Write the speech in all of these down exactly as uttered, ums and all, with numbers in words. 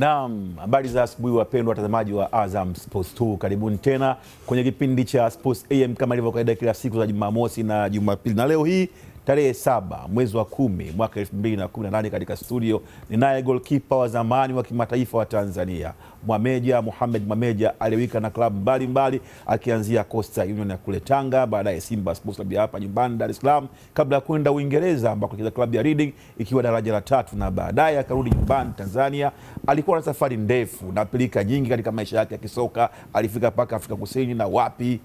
Naam, habari za asubuhi wapendwa watazamaji wa Azam Sports mbili. Karibuni tena kwenye kipindi cha Sports A M kama ilivyo kawaida kila siku za Jumamosi na Jumapili. Na leo hii tarehe saba mwezi wa kumi mwaka elfu mbili na kumi na nane katika studio ni naye goalkeeper wa zamani wa kimataifa wa Tanzania, Mwameja Mohamed Mwameja, aliwika na klabu mbalimbali akianzia Coastal Union ya kule Tanga, baadaye Simba Sports Club hapa nyumbani Dar es Salaam, kabla ya kwenda Uingereza ambako alicheza klabu ya Reading ikiwa daraja la tatu, na baadaye akarudi nyumbani Tanzania. Alikuwa na safari ndefu na pilika nyingi katika maisha yake ya kisoka, alifika paka Afrika Kusini na wapi.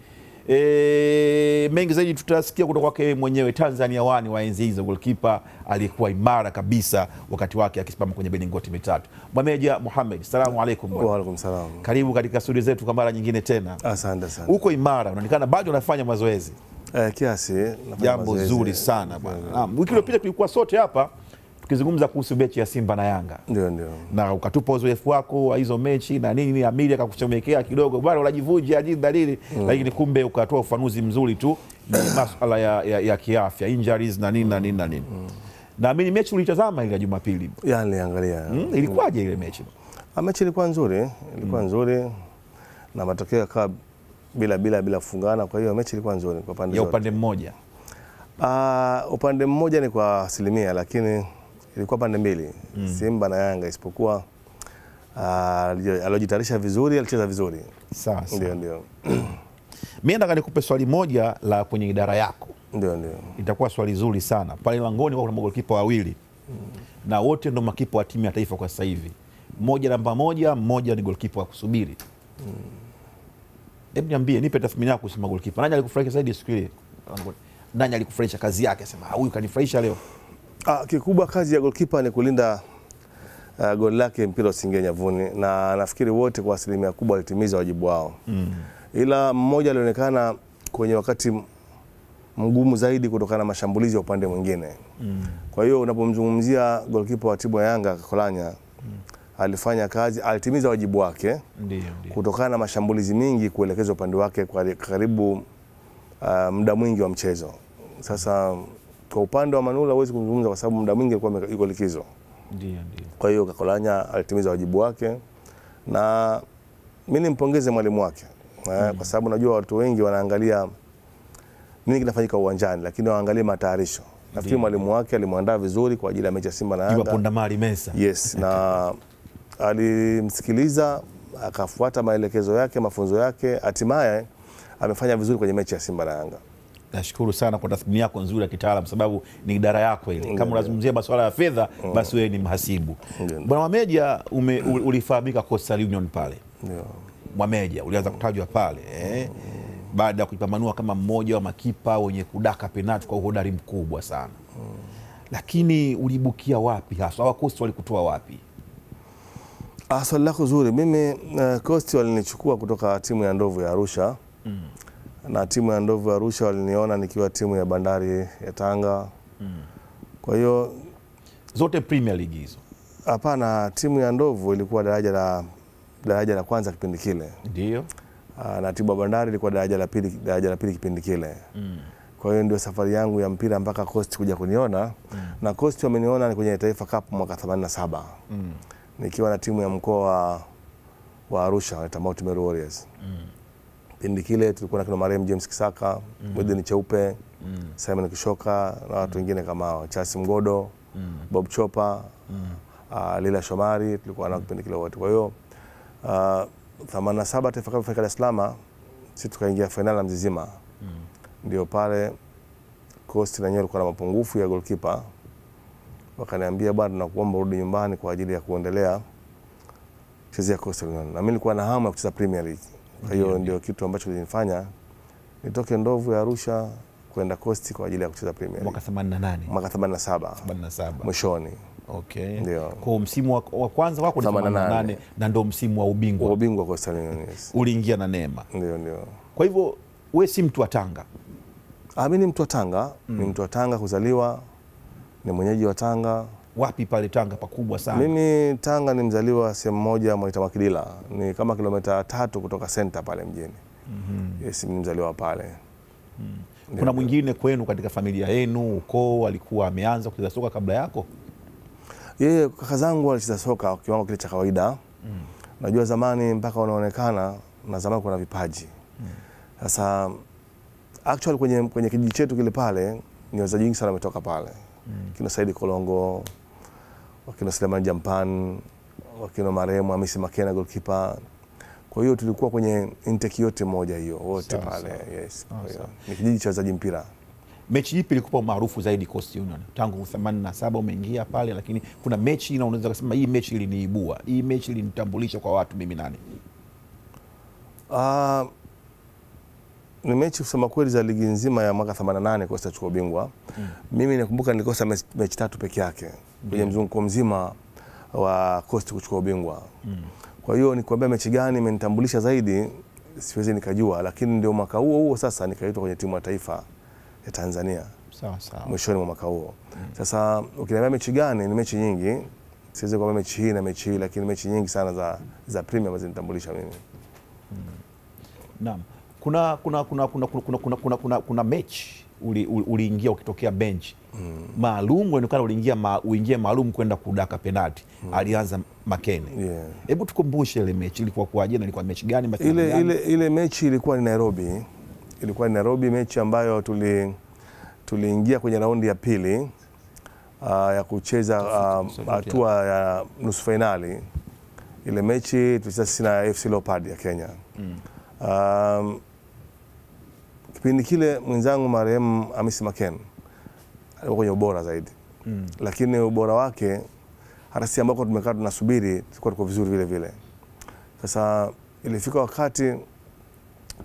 E, mengi zaidi tutasikia kutoka kwake mwenyewe. Tanzania wani wa enzi hizo, goalkeeper alikuwa imara kabisa wakati wake akisimama kwenye milingoti mitatu. Mwameja Mohamed, salamu alaykum. Wa alaykum salam. Karibu katika studio zetu kwa mara nyingine tena. Asante sana. Uko imara, unaonekana bado unafanya mazoezi. Eh, kiasi nafanya jambo zuri sana bwana. Naam, wiki iliyopita tulikuwa sote hapa tukizungumza kuhusu mechi ya Simba na Yanga. Ndio ndio. Na ukatupa uzoefu wako wa hizo mechi na nini, Amiri akakuchomekea kidogo, bwana unajivuja hadi dalili, mm. lakini kumbe ukatoa ufafanuzi mzuri tu ni masuala ya, ya, ya kiafya, injuries na nini na nini na nini. Mm. Na mimi mechi ulitazama ile Jumapili. Yaani niliangalia. Mm? Ilikuwaje ile mechi? A mechi ilikuwa nzuri, ilikuwa mm. nzuri na matokeo yakawa bila bila bila kufungana, kwa hiyo mechi ilikuwa nzuri kwa pande zote. Ya upande mmoja. Ah, upande mmoja ni kwa asilimia, lakini ilikuwa pande mbili, mm. Simba na Yanga, isipokuwa uh, alojitarisha vizuri, alicheza vizuri. Sasa ndio ndio. Mimi nataka nikupe swali moja la kwenye idara yako. Ndio ndio. Itakuwa swali zuri sana. Pale langoni kuna magolikipa wawili. Mm. Na wote ndio makipa wa timu ya taifa kwa sasa hivi. Mmoja namba moja, mmoja ni golikipa wa kusubiri. Mm. Hebu niambie, nipe tathmini yako kuhusu magolikipa. Nani alikufurahisha zaidi siku ile? Nani alikufurahisha kazi yake? Sema huyu kanifurahisha leo. Ah, kikubwa kazi ya goalkeeper ni kulinda uh, goli lake mpira usiingie nyavuni, na nafikiri wote kwa asilimia kubwa walitimiza wajibu wao. Mm. Ila mmoja alionekana kwenye wakati mgumu zaidi kutokana na mashambulizi ya upande mwingine. Mm. Kwa hiyo unapomzungumzia goalkeeper wa timu ya Yanga Kakolanya, mm. alifanya kazi, alitimiza wajibu wake. Ndiyo, ndiyo. Kutokana na mashambulizi mingi kuelekeza upande wake kwa karibu uh, muda mwingi wa mchezo. Sasa kwa upande wa Manula huwezi kuzungumza kwa sababu muda mwingi alikuwa yuko likizo. Ndio ndio. Kwa hiyo Kakolanya alitimiza wajibu wake, na mimi nimpongeze mwalimu wake. Mm. Kwa sababu najua watu wengi wanaangalia nini kinafanyika uwanjani, lakini waangalie matayarisho. Nafikiri mwalimu wake alimwandaa vizuri kwa ajili ya mechi ya Simba na Yanga. Kwa punda mali mesa. Yes, na alimsikiliza, akafuata maelekezo yake, mafunzo yake, hatimaye amefanya vizuri kwenye mechi ya Simba na Yanga. Nashukuru sana kwa tathmini yako nzuri ya kitaalamu, sababu ni idara yako ile. Kama unazungumzia masuala ya fedha, basi wewe ni mhasibu. Bwana Mwameja, ulifahamika Coastal Union pale. Ndio. Mwameja ulianza kutajwa pale, eh, baada ya kujipamanua kama mmoja wa makipa wenye kudaka penalti kwa uhodari mkubwa sana. Lakini ulibukia wapi hasa? Hawa Coastal walikutoa wapi? Ah, swali lako zuri. Mimi Coastal walinichukua kutoka timu ya Ndovu ya Arusha. Mm. Na timu ya Ndovu ya Arusha waliniona nikiwa timu ya Bandari ya Tanga. Mm. Kwa hiyo zote Premier League hizo. Hapana, timu ya Ndovu ilikuwa daraja la daraja la kwanza kipindi kile. Ndio. Na timu ya Bandari ilikuwa daraja la pili, daraja la pili kipindi kile. Mm. Kwa hiyo ndio safari yangu ya mpira mpaka Coast kuja kuniona. Mm. Na Coast wameniona kwenye Taifa Cup mwaka themanini na saba. Mm. Nikiwa na timu ya mkoa wa Arusha wanaita Mount Meru Warriors. Mm. Pindi kile tulikuwa na kina Mariam James Kisaka, Mwede mm. ni Cheupe, mm. Simon Kishoka na watu wengine kama hao, Charles Mgodo, mm. Bob Chopa, mm. uh, Lila Shomari, tulikuwa nao kipindi kile wote. Kwa hiyo themanini na saba Taifa Cup ya Dar es Salaam sisi tukaingia finali na Mzizima. Mm. Ndio pale Coast na Nyoro kwa mapungufu ya goalkeeper. Wakaniambia bado na kuomba rudi nyumbani kwa ajili ya kuendelea kuchezea Coast. Na mimi nilikuwa na hamu ya kucheza Premier League. Kwa hiyo ndio kitu ambacho kilinifanya nitoke Ndovu ya Arusha kwenda Coast kwa ajili ya kucheza Premier League. Mwaka themanini na nane. Mwaka themanini na saba. Mwishoni. Okay. Ndio. Kwa msimu wa kwanza wako ni themanini na nane na ndio msimu wa ubingwa. Ubingwa Coast Union. Uliingia na neema. Ndio ndio. Kwa hivyo wewe si mtu wa Tanga. Ah, mimi ni mtu wa Tanga, mm. ni mtu wa Tanga kuzaliwa, ni mwenyeji wa Tanga. Wapi pale Tanga pakubwa sana? Mimi Tanga ni mzaliwa sehemu moja mwaita Makidila. Ni kama kilomita tatu kutoka center pale mjini. Mm -hmm. Yes, mimi mzaliwa pale. Mm. Kuna Deo. Mwingine kwenu katika familia yenu, ukoo alikuwa ameanza kucheza soka kabla yako? Yeye kaka zangu walicheza soka kwa kiwango kile cha kawaida. Mm. Najua zamani mpaka unaonekana na zamani kuna vipaji. Sasa mm. actually kwenye kwenye kijiji chetu kile pale ni wazaji wengi sana wametoka pale. Mm. Kina Saidi Kolongo, wakina Suleiman Jampan, wakina marehemu Hamisi Makena goalkeeper. Kwa hiyo tulikuwa kwenye intake yote moja hiyo wote pale. Yes. Kwa hiyo ni kijiji cha wazaji mpira. Mechi ipi ilikupa maarufu zaidi Coastal Union? Tangu themanini na saba umeingia pale, lakini kuna mechi na unaweza kusema hii mechi iliniibua, hii mechi ilinitambulisha kwa watu mimi nani? Uh, ni mechi kusema kweli za ligi nzima ya mwaka themanini na nane Coastal chukua bingwa. Mm. Mimi nakumbuka nilikosa mechi, mechi tatu peke yake kwenye mm. mzunguko mzima wa Coastal kuchukua bingwa. Mm. Kwa hiyo nikwambia mechi gani imenitambulisha zaidi siwezi nikajua, lakini ndio mwaka huo huo sasa nikaitwa kwenye timu ya taifa ya Tanzania. Sawa sawa. Mwishoni mwa mwaka huo. Mm. Sasa ukiniambia mechi gani ni mechi nyingi. Siwezi kwa mechi hii na mechi hii, lakini mechi nyingi sana za za Premier ambazo nitambulisha mimi. Mm. Naam. Kuna kuna kuna kuna kuna kuna kuna kuna, kuna mechi uliingia uli, uli ukitokea bench. Mm. Maalum unaonekana uliingia ma, uingie maalum kwenda kudaka penalti. Mm. Alianza Makene. Yeah. Hebu tukumbushe ile mechi ilikuwa kwaje na ilikuwa mechi gani? Ile gani? ile ile mechi ilikuwa ni Nairobi. Ilikuwa ni Nairobi, mechi ambayo tuli tuliingia kwenye raundi ya pili uh, ya kucheza hatua uh, ya nusu finali. Ile mechi tulicheza sisi na F C Leopard ya Kenya. Mm. Um, kipindi kile mwenzangu marehemu Hamisi Makena alikuwa kwenye ubora zaidi. Mm. Lakini ubora wake hata sisi ambao tumekaa tunasubiri tulikuwa tuko vizuri vile vile. Sasa ilifika wakati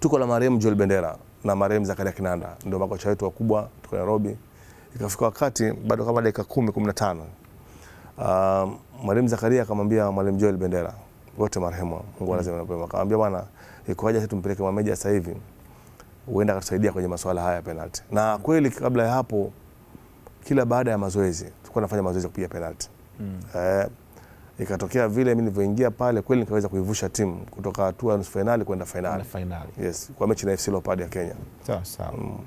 tuko na marehemu Joel Bendera na marehemu Zakaria Kinanda, ndio makocha wetu wakubwa, tuko Nairobi. Ikafika wakati bado kama dakika kumi kumi na tano uh, marehemu Zakaria akamwambia mwalimu Joel Bendera, wote marehemu Mungu lazima anapema, akamwambia bwana ikoaje sasa tumpeleke Mwameja sasa hivi, uenda akatusaidia kwenye masuala haya penalti. Na kweli kabla ya hapo kila baada ya mazoezi tulikuwa tunafanya mazoezi kupiga penalti. Mm. Eh, ikatokea vile mimi nilipoingia pale kweli nikaweza kuivusha timu kutoka hatua nusu finali kwenda finali. Finali. Yes, kwa mechi na F C Leopard ya Kenya. Sawa sawa. Mm.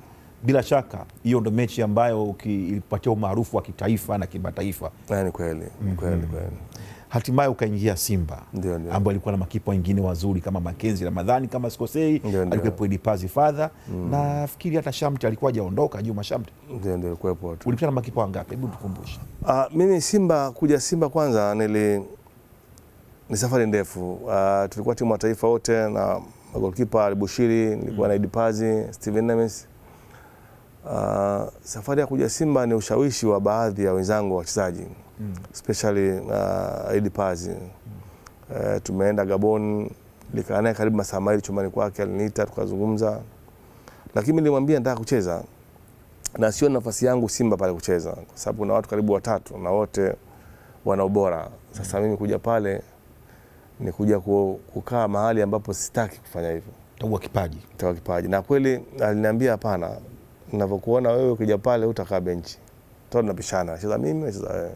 Bila shaka hiyo ndio mechi ambayo ilipatia umaarufu wa kitaifa na kimataifa. Yaani kweli, mm. kweli kweli. Hatimaye ukaingia Simba, ambao alikuwa na makipa wengine wazuri kama Mackenzie, Ramadhani kama sikosei, alikuwepo Eddie Pazifada mm. na fikiri hata Shamte alikuwa hajaondoka, Juma Shamte. Ndio ndio alikuwepo watu. Ulipata makipa wangapi? Hebu tukumbushe. Ah, mimi Simba kuja Simba kwanza nili ni safari ndefu. Uh, tulikuwa timu ya taifa wote na goalkeeper Alibushiri, nilikuwa mm. na Eddie Pazi, Steven Nemes. Uh, safari ya kuja Simba ni ushawishi wa baadhi ya wenzangu wachezaji. Mm. Especially uh, Eddie Pazzi. Mm. Uh, tumeenda Gabon, nilikaa naye karibu masaa mawili chumbani kwake, aliniita tukazungumza. Lakini nilimwambia nataka kucheza na sio nafasi yangu Simba pale kucheza, kwa sababu kuna watu karibu watatu na wote wana ubora. Sasa mimi kuja pale ni kuja kukaa mahali ambapo sitaki kufanya hivyo. Tawa kipaji. Tawa kipaji. Na kweli aliniambia hapana, ninavyokuona wewe ukija pale utakaa benchi. Tuta tunapishana, cheza mimi, cheza wewe.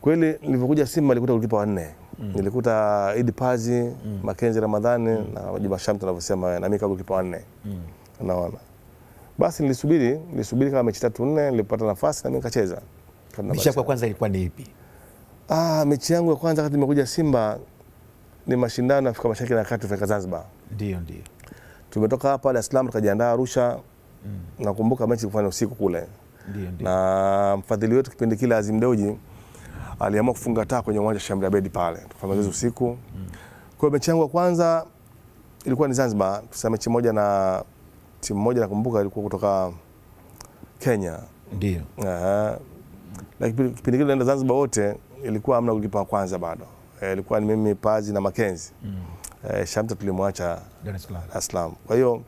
Kweli nilipokuja Simba nilikuta ulipa wanne. Mm. Nilikuta Eddie Pazi, mm. Mackenzie Ramadhani mm. na Juma Shamte tunavyosema na mimi kama ulipa wanne. Mm. Naona. Basi nilisubiri, nilisubiri kama mechi tatu nne nilipata nafasi na mimi nikacheza. Mechi yako ya kwanza ilikuwa ni ipi? Ah, mechi yangu ya kwanza wakati nimekuja Simba ni mashindano ya Afrika Mashariki na Kati ya Zanzibar. Ndio ndio. Tumetoka hapa Dar es Salaam tukajiandaa Arusha. Mm. Nakumbuka mechi kufanya usiku kule. Ndio ndio. Na mfadhili wetu kipindi kile Azim Dewji aliamua kufunga taa kwenye uwanja Shamra Abedi pale. Tufanya mazoezi usiku. Mm. Kwa mechi yangu ya kwanza ilikuwa ni Zanzibar. Tusema mechi moja na timu moja nakumbuka ilikuwa kutoka Kenya. Ndio. Eh. Lakini kipindi kile naenda Zanzibar wote ilikuwa hamna ulipa kwanza bado. E, ilikuwa ni mimi Pazi na Mackenzie. Mm. E, Shamta tulimwacha Dar es Salaam. Kwa hiyo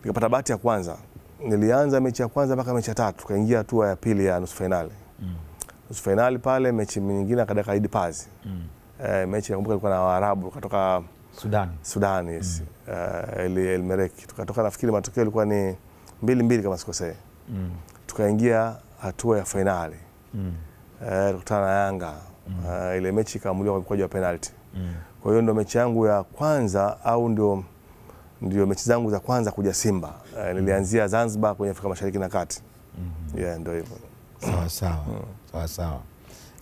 nikapata bahati ya kwanza. Nilianza mechi ya kwanza mpaka mechi ya tatu, kaingia hatua ya pili ya nusu finali. Mm. Nusu finali pale mechi nyingine akadaka Eddie Pazzi. Mm. E, mechi nakumbuka ilikuwa na Waarabu kutoka Sudan. Sudan yes. Mm. Uh, El, El Mereki. Tukatoka nafikiri matokeo ilikuwa ni mbili mbili kama sikosea. Mm. Tukaingia hatua ya finali. Mm. E, tukutana na Yanga. Mm. Uh, ile mechi ikaamuliwa kwa mkwaju wa penalty. Mm. Kwa hiyo ndio mechi yangu ya kwanza au ndio ndio mechi zangu za kwanza kuja Simba. Uh, nilianzia Zanzibar kwenye Afrika Mashariki na Kati. Mm -hmm. Yeah, ndio hivyo. Sawa sawa. Mm. Sawa sawa.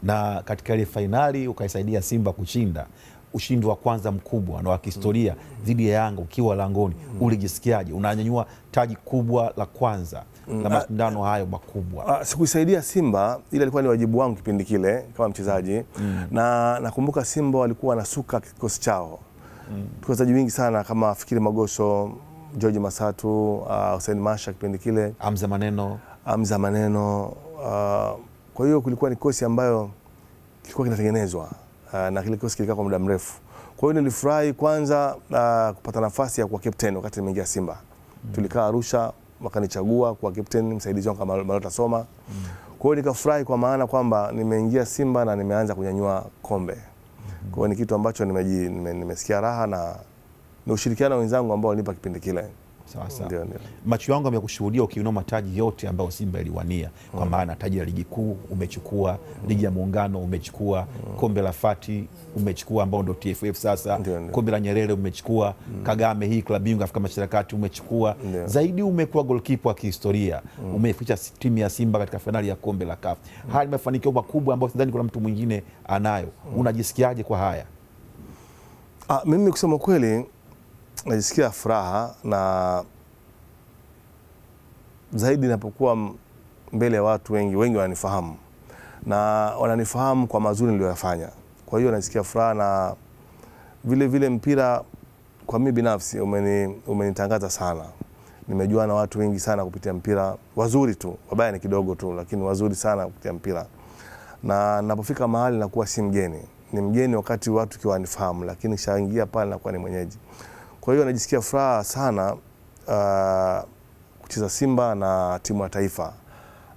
Na katika ile finali ukaisaidia Simba kushinda. ushindi wa kwanza mkubwa na wa kihistoria dhidi ya Yanga ukiwa langoni, ulijisikiaje? Unanyanyua taji kubwa la kwanza la mashindano hayo makubwa. Sikusaidia Simba, ile ilikuwa ni wajibu wangu kipindi kile kama mchezaji, na nakumbuka Simba walikuwa na suka kikosi chao. Wachezaji wengi sana kama Fikiri Magoso, George Masatu, Hussein Masha kipindi kile, Amza Maneno, Amza Maneno. Kwa hiyo kulikuwa ni kikosi ambayo kilikuwa kinatengenezwa na kile kikosi kilikuwa kwa muda mrefu. Kwa hiyo nilifurahi kwanza uh, kupata nafasi ya kuwa captain wakati nimeingia Simba. Mm. Tulikaa Arusha wakanichagua kuwa captain, msaidizi wangu kama Malota Soma. Mm. Kwa hiyo nikafurahi kwa maana kwamba nimeingia Simba na nimeanza kunyanyua kombe. Mm. Kwa hiyo ni kitu ambacho nimeji nimesikia raha na na ushirikiano wenzangu ambao walinipa kipindi kile. Sasa macho yangu yamekushuhudia ukiinua mataji yote ambayo Simba iliwania, kwa maana taji la ligi kuu umechukua, ligi ya muungano umechukua, kombe la Fati umechukua ambao ndio T F F sasa, kombe la Nyerere umechukua, Kagame hii klabu ya Afrika Mashariki kati umechukua. Zaidi umekuwa goalkeeper wa kihistoria, umefikisha timu ya Simba katika finali ya kombe la C A F. Haya ni mafanikio makubwa ambayo sidhani kuna mtu mwingine anayo. Unajisikiaje kwa haya? Ah, mimi kusema kweli najisikia furaha, na zaidi napokuwa mbele ya watu wengi, wengi wananifahamu na wananifahamu kwa mazuri niliyofanya. Kwa hiyo najisikia furaha, na vile vile mpira kwa mimi binafsi umeni umenitangaza sana. Nimejua na watu wengi sana kupitia mpira, wazuri tu, wabaya ni kidogo tu, lakini wazuri sana kupitia mpira. Na napofika mahali na kuwa si mgeni, ni mgeni wakati watu kiwa wanifahamu, lakini nishaingia pale na kuwa ni mwenyeji. Kwa hiyo najisikia furaha sana uh, kucheza Simba na timu ya taifa.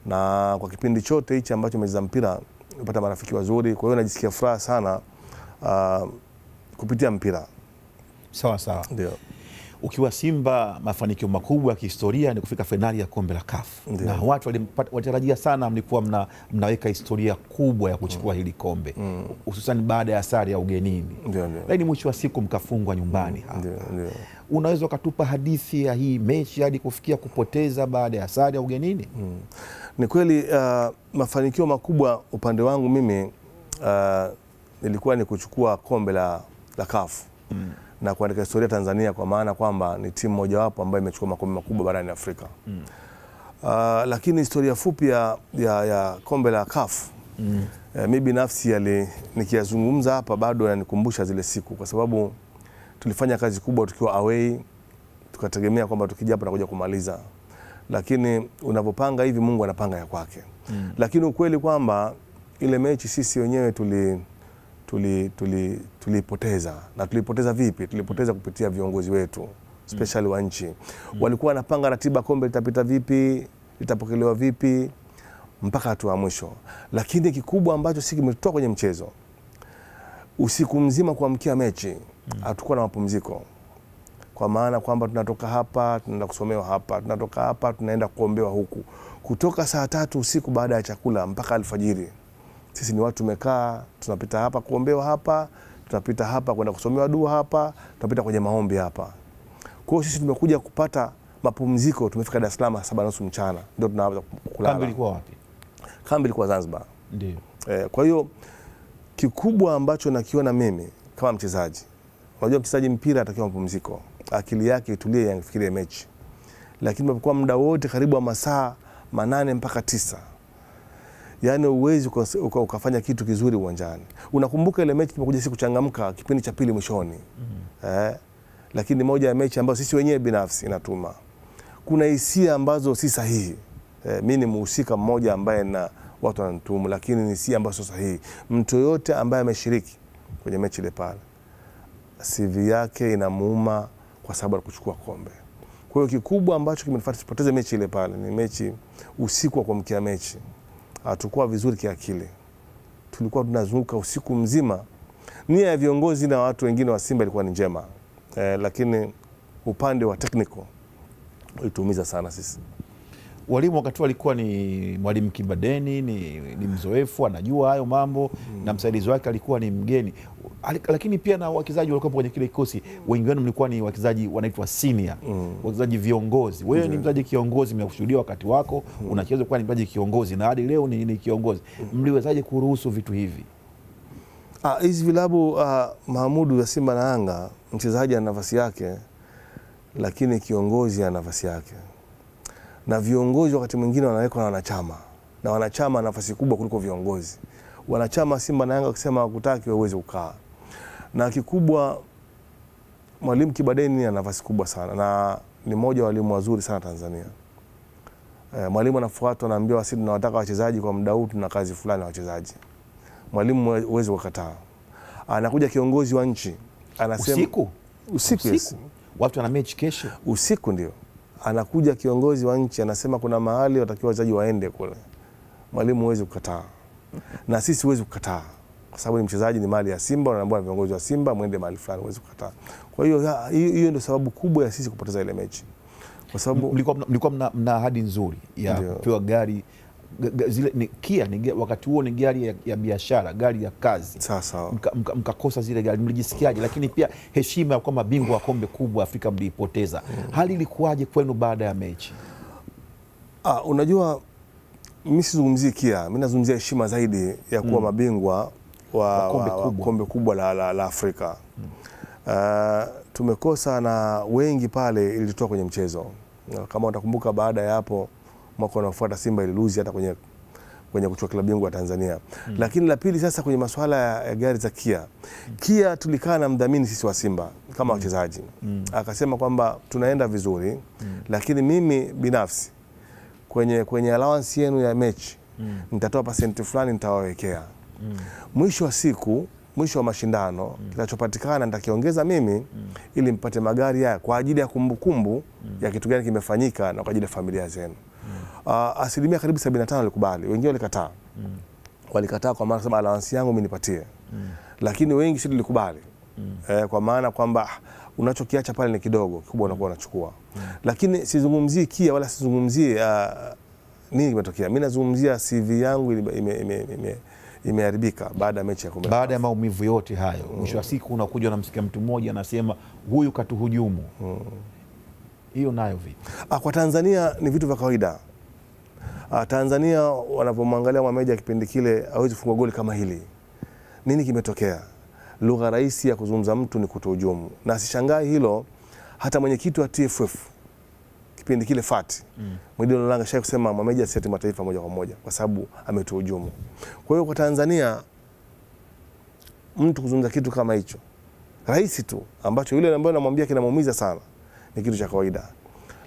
Na kwa kipindi chote hichi ambacho nimecheza mpira nimepata marafiki wazuri. Kwa hiyo najisikia furaha sana uh, kupitia mpira. Sawa sawa. Ndio. Ukiwa Simba mafanikio makubwa ya kihistoria ni kufika finali ya kombe la C A F. Ndiyo. Na watu walitarajia sana mlikuwa mna, mnaweka historia kubwa ya kuchukua mm. hili kombe, hususan mm. baada ya sare ya ugenini. Lakini mwisho wa siku mkafungwa nyumbani hapa. Unaweza kutupa hadithi ya hii mechi hadi kufikia kupoteza baada ya sare ya ugenini? Mm. Ni kweli uh, mafanikio makubwa upande wangu mimi uh, nilikuwa ni kuchukua kombe la la C A F. Mm. Na kuandika historia Tanzania, kwa maana kwamba ni timu mojawapo ambayo imechukua makombe makubwa barani Afrika. Mm. Uh, lakini historia fupi ya, ya, ya kombe la C A F, mm. uh, mimi binafsi yale nikiyazungumza hapa bado yananikumbusha zile siku, kwa sababu tulifanya kazi kubwa tukiwa away, tukategemea kwamba tukija hapa nakuja kumaliza. Lakini unapopanga hivi Mungu anapanga ya kwake. Mm. Lakini ukweli kwamba ile mechi sisi wenyewe tuli Tuli, tuli, tulipoteza. Na tulipoteza vipi? Tulipoteza kupitia viongozi wetu, especially mm. wa nchi. Mm. Walikuwa wanapanga ratiba kombe litapita vipi, litapokelewa vipi, mpaka hatua mwisho. Lakini kikubwa ambacho sisi kimetoa kwenye mchezo, usiku mzima kuamkia mechi, hatukuwa mm. na mapumziko. Kwa maana kwamba tunatoka hapa, tunaenda kusomewa hapa, tunatoka hapa, tunaenda kuombewa huku. Kutoka saa tatu usiku baada ya chakula mpaka alfajiri, sisi ni watu tumekaa, tunapita hapa kuombewa hapa, tunapita hapa kwenda kusomewa dua hapa, tunapita kwenye maombi hapa. Kwa hiyo sisi tumekuja kupata mapumziko, tumefika Dar es Salaam saa saba na nusu mchana ndio tunaanza kulala. Kambi ilikuwa wapi? Kambi ilikuwa Zanzibar. Ndio. Eh, kwa hiyo kikubwa ambacho nakiona mimi kama mchezaji, unajua mchezaji mpira atakiwa mapumziko, akili yake itulie yangefikirie mechi. Lakini kwa muda wote karibu wa masaa manane mpaka tisa, yaani uwezi uka, ukafanya kitu kizuri uwanjani. Unakumbuka ile mechi tumekuja siku changamka kipindi cha pili mwishoni. Mm-hmm. Eh, lakini moja ya mechi ambayo sisi wenyewe binafsi inatuma, kuna hisia ambazo si sahihi. Eh, mimi ni mhusika mmoja ambaye na watu wanatuhumu, lakini ni hisia ambazo sio sahihi. Mtu yote ambaye ameshiriki kwenye mechi ile pale, C V yake inamuuma kwa sababu ya kuchukua kombe. Kwa hiyo kikubwa ambacho kimenifanya tupoteze mechi ile pale ni mechi usiku wa kuamkia mechi. Hatukuwa vizuri kiakili. Tulikuwa tunazunguka usiku mzima. Nia ya viongozi na watu wengine wa Simba ilikuwa ni njema. Eh, lakini upande wa technical ulituumiza sana sisi. Walimu wakati walikuwa ni mwalimu Kibadeni, ni, ni mzoefu, anajua hayo mambo, hmm. na msaidizi wake alikuwa ni mgeni. Lakini pia na wachezaji walikuwa kwenye kile kikosi, wengi wenu mlikuwa ni wachezaji wanaitwa senior, mm. wachezaji viongozi. Wewe ni mchezaji kiongozi, mmekushuhudia wakati wako mm. unacheza kwa ni mchezaji kiongozi, na hadi leo ni, ni kiongozi. Mliwezaje kuruhusu vitu hivi? Hizi vilabu uh, Mahamudu za Simba na Yanga, mchezaji ana nafasi yake, lakini kiongozi ana nafasi yake. Na viongozi wakati mwingine wanawekwa na wanachama. Na wanachama nafasi kubwa kuliko viongozi. Wanachama Simba na Yanga wakisema hawakutaki waweze kukaa. Na kikubwa mwalimu Kibadeni ana nafasi kubwa sana na ni mmoja wa walimu wazuri sana Tanzania. E, mwalimu anafuatwa anaambiwa sisi tunawataka wachezaji kwa muda huu tuna kazi fulani na wachezaji. Mwalimu uwezo kukataa. Anakuja kiongozi wa nchi anasema usiku usiku, usiku. Watu wana mechi kesho. Usiku ndio. Anakuja kiongozi wa nchi anasema kuna mahali watakiwa wachezaji waende kule. Mwalimu uwezo kukataa. Na sisi uwezo kukataa. Kwa sababu ni mchezaji ni mali ya Simba, wanaambiwa viongozi wa Simba muende mahali fulani uwezo kukataa. Kwa hiyo hiyo ndio sababu kubwa ya sisi kupoteza ile mechi. Kwa sababu mlikuwa mlikuwa mna, mna ahadi nzuri ya kupewa gari zile ni Kia ni wakati huo ni gari ya, ya biashara, gari ya kazi. Sasa mkakosa mka, mka zile gari, mlijisikiaje? Lakini pia heshima ya kuwa mabingwa wa kombe kubwa Afrika mliipoteza. Mm. Hali ilikuwaje kwenu baada ya mechi? Ah, unajua mimi sizungumzii Kia, mimi nazungumzia heshima zaidi ya kuwa mm. mabingwa wa, wa, kombe, wa, wa kubwa. kombe kubwa la la, la Afrika. Mm. Uh, tumekosa na wengi pale ilitoa kwenye mchezo. Kama utakumbuka baada ya hapo mwaka unaofuata Simba ililuzi hata kwenye kwenye kuchukua klabu bingwa Tanzania. Mm. Lakini la pili sasa kwenye masuala ya, ya gari za Kia. Mm. Kia tulikaa na mdhamini sisi wa Simba kama wachezaji. Mm. Mm. Akasema kwamba tunaenda vizuri mm. lakini mimi binafsi kwenye kwenye allowance yenu ya mechi mm. nitatoa percent fulani nitawawekea. Mm. Mwisho wa siku mwisho wa mashindano mm. kinachopatikana nitakiongeza mimi mm. ili mpate magari haya kwa ajili ya kumbukumbu mm. ya kitu gani kimefanyika na kwa ajili ya familia zenu. Mm. Uh, asilimia karibu sabini na tano walikubali, wengine walikataa. Mm. Walikataa kwa maana sema allowance yangu mimi nipatie. Mm. Lakini wengi sisi tulikubali. Mm. Eh, kwa maana kwamba unachokiacha pale ni kidogo, kikubwa unakuwa unachukua. Mm. Lakini sizungumzie Kia wala sizungumzie uh, nini kimetokea. Mimi nazungumzia C V yangu ime, ime, ime, ime imeharibika baada ya mechi ya kombe. Baada ya maumivu yote hayo, mwisho wa siku unakuja na msikia mtu mmoja anasema huyu katuhujumu. Hiyo nayo vipi? Ah, kwa Tanzania ni vitu vya kawaida. Ah, Tanzania wanapomwangalia Mwameja kipindi kile hawezi kufunga goli kama hili. Nini kimetokea? Lugha rahisi ya kuzungumza mtu ni kutuhujumu. Na sishangai hilo hata mwenyekiti wa T F F kipindi kile Fati. Mm. Mwidolo Langa shaka kusema Mwameja si timu taifa moja kwa moja kwa sababu ametuhujumu. Kwa hiyo kwa Tanzania mtu kuzungumza kitu kama hicho rahisi tu ambacho yule ambaye anamwambia kinamuumiza sana ni kitu cha kawaida.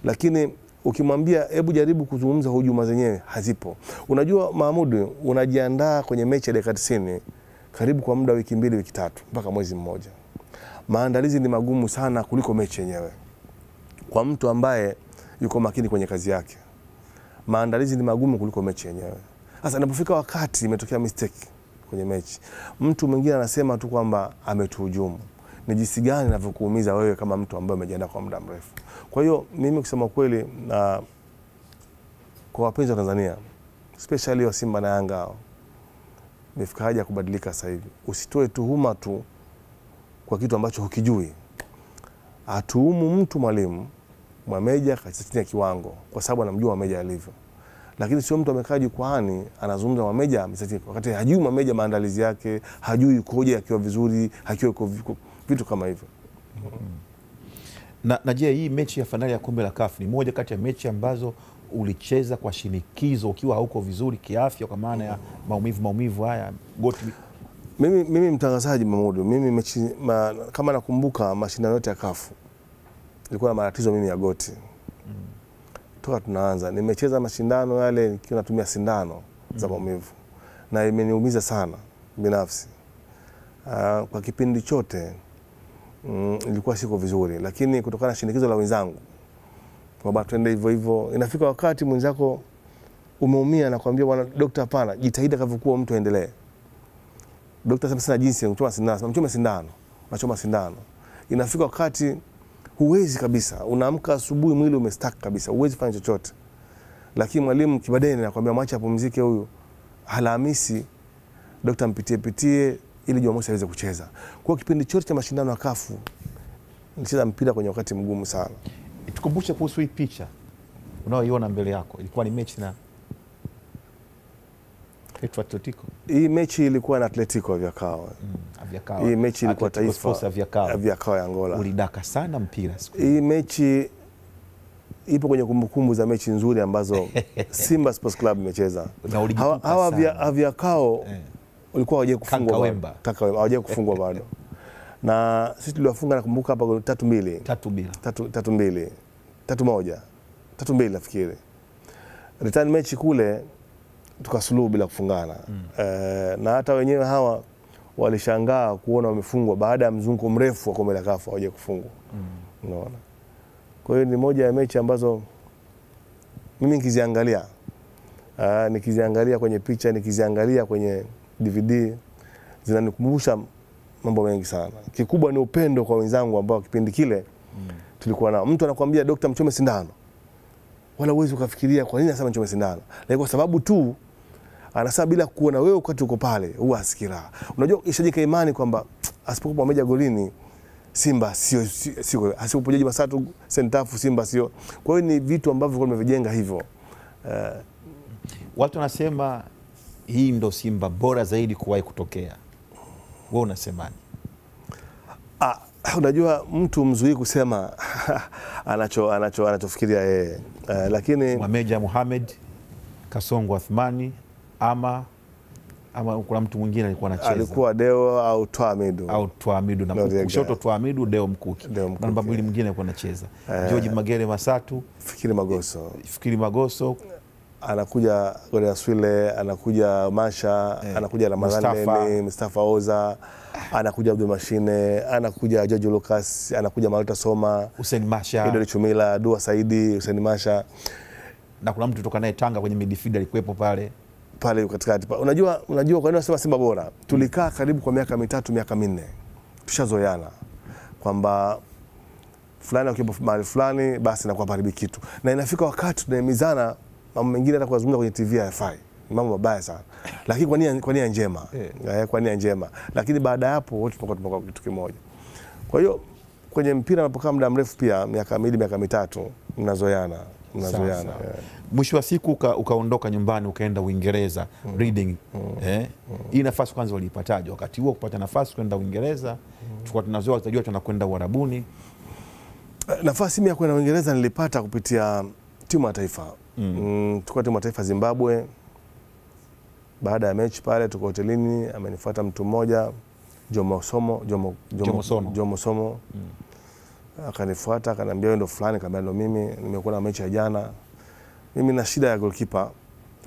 Lakini ukimwambia hebu jaribu kuzungumza hujuma zenyewe hazipo. Unajua Mahamudu unajiandaa kwenye mechi ya dakika tisini karibu kwa muda wiki mbili wiki tatu mpaka mwezi mmoja. Maandalizi ni magumu sana kuliko mechi yenyewe. Kwa mtu ambaye yuko makini kwenye kazi yake. Maandalizi ni magumu kuliko mechi yenyewe. Sasa inapofika wakati imetokea mistake kwenye mechi. Mtu mwingine anasema tu kwamba ametuhujumu. Ni jinsi gani inavyokuumiza wewe kama mtu ambaye umejiandaa kwa muda mrefu. Kwa hiyo mimi kusema kweli na uh, kwa wapenzi wa Tanzania, especially wa Simba na Yanga hao. Imefika haja kubadilika sasa hivi. Usitoe tuhuma tu kwa kitu ambacho hukijui. Atuhumu mtu mwalimu Mwameja katika kiwango kwa sababu anamjua Mwameja alivyo. Lakini sio mtu amekaa jukwaani anazungumza Mwameja amesati wakati hajui Mwameja maandalizi yake, hajui ukoje akiwa vizuri, hakiwa vitu kama hivyo. Mm -hmm. Na na je, hii mechi ya finali ya kombe la C A F ni moja kati ya mechi ambazo ulicheza kwa shinikizo ukiwa hauko vizuri kiafya kwa maana ya maumivu maumivu haya goti? Mimi mimi mtangazaji Mamudu, mimi mechi ma, kama nakumbuka mashindano yote ya C A F nilikuwa na matatizo mimi ya goti. Mm. Toka tunaanza nimecheza mashindano yale nikiwa natumia sindano mm. za maumivu na imeniumiza sana binafsi. Uh, kwa kipindi chote mm, nilikuwa siko vizuri lakini kutokana na shinikizo la wenzangu kwamba twende hivyo hivyo inafika wakati mwenzako umeumia na kuambia bwana daktari hapana jitahidi kavyokuwa mtu aendelee. Daktari sasa jinsi mtu anasindana mchome sindano machoma sindano inafika wakati huwezi kabisa. Unaamka asubuhi mwili umestaka kabisa. Huwezi fanya chochote. Lakini mwalimu Kibadeni anakuambia mwacha apumzike huyu. Alhamisi daktari mpitie pitie ili Jumamosi aweze kucheza. Kwa kipindi chote cha mashindano ya C A F nilicheza mpira kwenye wakati mgumu sana. Tukumbushe kuhusu hii picha unaoiona mbele yako. Ilikuwa ni mechi na inaitwa Atletico. Hii mechi ilikuwa na Atletico Avyakao. Mm, Avyakao. Hii mechi ilikuwa Taifa Avyakao. Avyakao ya Angola. Ulidaka sana mpira siku. Hii mechi ipo kwenye kumbukumbu za mechi nzuri ambazo Simba Sports Club imecheza. Hawa, hawa Avyakao eh. ulikuwa waje kufungwa bado. Kaka Wemba. Waje kufungwa bado. Na sisi tuliwafunga na kumbuka hapa tatu mbili. tatu mbili. tatu mbili. tatu moja. tatu mbili nafikiri. Return mechi kule tukasuluhu bila kufungana. Mm. E, na hata wenyewe hawa walishangaa kuona wamefungwa baada ya mzunguko mrefu wa kombe la kafu waje kufungwa. Mm. Unaona? Kwa hiyo ni moja ya mechi ambazo mimi nikiziangalia ah nikiziangalia kwenye picha, nikiziangalia kwenye D V D zinanikumbusha mambo mengi sana. Kikubwa ni upendo kwa wenzangu ambao kipindi kile mm. tulikuwa nao. Mtu anakuambia daktari mchome sindano. Wala uwezo ukafikiria kwa nini anasema mchome sindano. Na kwa sababu tu anasema bila kuona wewe wakati uko pale, huwa asikira. Unajua ishajika imani kwamba asipokuwa Mwameja golini Simba sio sio asipokuwa George Masatu Sentafu Simba sio. Kwa hiyo ni vitu ambavyo kwa nimevijenga hivyo. Uh, watu wanasema hii ndo Simba bora zaidi kuwahi kutokea. Wewe unasemaje? Ah, unajua mtu mzuri kusema anacho anacho anachofikiria yeye. Uh, lakini Mwameja Mohamed Kasongo Athmani ama ama kuna mtu mwingine alikuwa anacheza. Alikuwa Deo au Twamidu. Au Twamidu na Mkuki. Kushoto Twamidu, Deo Mkuki. Deo Mkuki. Namba mbili mwingine alikuwa anacheza. Uh, George Magere Masatu, Fikiri Magoso. Fikiri Magoso. Anakuja Gorea Swile, anakuja Masha, eh, anakuja Ramadhani, Mustafa Oza, anakuja Abdul Mashine, anakuja George Lucas, anakuja Maluta Soma, Hussein Masha, Edward Chumila, Dua Saidi, Hussein Masha. Na kuna mtu kutoka naye Tanga kwenye midfield alikuwepo pale. Pale katikati. Unajua unajua kwa nini nasema Simba bora? Tulikaa karibu kwa miaka mitatu, miaka minne. Tushazoeana kwamba fulani akipo mahali fulani basi inakuwa paribi kitu. Na inafika wakati tunaimizana mambo mengine hata kuzungumza kwenye T V hayafai. Mambo mabaya sana. Lakini kwa nia kwa nia njema. Yeah. Kwa nia njema. Lakini baada ya hapo wote tunakuwa kitu kimoja. Kwa hiyo kwenye mpira unapokaa muda mrefu pia miaka miwili miaka mitatu mnazoeana. Mnazoeana. Yeah. Mwisho wa siku uka, ukaondoka nyumbani ukaenda Uingereza, mm. Reading. Mm. Eh? Mm. Hii nafasi kwanza ulipataje? Wakati huo kupata nafasi kwenda Uingereza, mm. tulikuwa tunazoea tutajua tunakwenda Uarabuni. Nafasi mimi ya kwenda Uingereza nilipata kupitia timu ya taifa. Mm. Mm, tukua timu taifa Zimbabwe. Baada ya mechi pale tuko hotelini, amenifuata mtu mmoja Jomo Osomo, Jomo Jomo Jomo Osomo. Mm. Akanifuata akaniambia wewe ndo fulani, nikamwambia ndo mimi, nimekuwa na mechi ya jana. Mimi na shida ya goalkeeper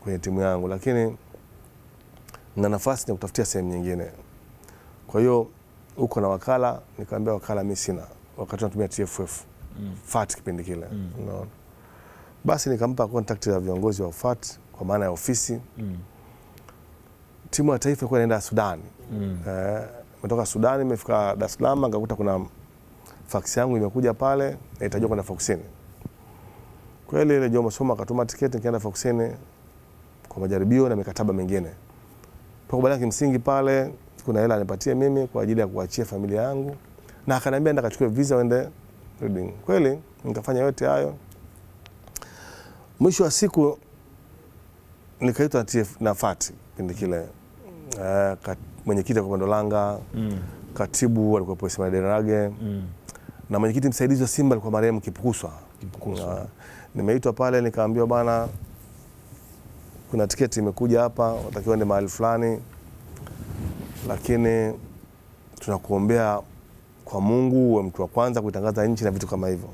kwenye timu yangu lakini na nafasi ya kutafutia sehemu nyingine. Kwa hiyo uko na wakala, nikamwambia wakala mimi sina. Wakati tunatumia T F F. Mm. F A T kipindi kile. Mm. Unaona? Basi nikampa contact ya viongozi wa F A T kwa maana ya ofisi. Mm. Timu ya taifa ilikuwa inaenda Sudan. Mm. Eh, kutoka Sudan imefika Dar es Salaam nikakuta kuna fax yangu imekuja pale naitajua kuna Foxeni. Kweli ile Jomo Soma akatuma tiketi nikaenda Foxeni kwa majaribio na mikataba mingine. Kwa kubaliana kimsingi pale kuna hela anipatie mimi kwa ajili ya kuachia familia yangu na akaniambia nenda kachukue visa uende Reading. Kweli nikafanya yote hayo. Mwisho wa siku nikaitwa T F na F A T kipindi kile. Eh uh, mwenyekiti kwa Ndolanga, mm. katibu alikuwa Poisi Maderage, mm. na mwenyekiti msaidizi wa Simba alikuwa marehemu Kipukuswa. Kipukuswa. Uh, nimeitwa pale nikaambiwa bana kuna tiketi imekuja hapa, watakiwa ende mahali fulani. Lakini tunakuombea kwa Mungu uwe mtu wa kwanza kuitangaza nchi na vitu kama hivyo.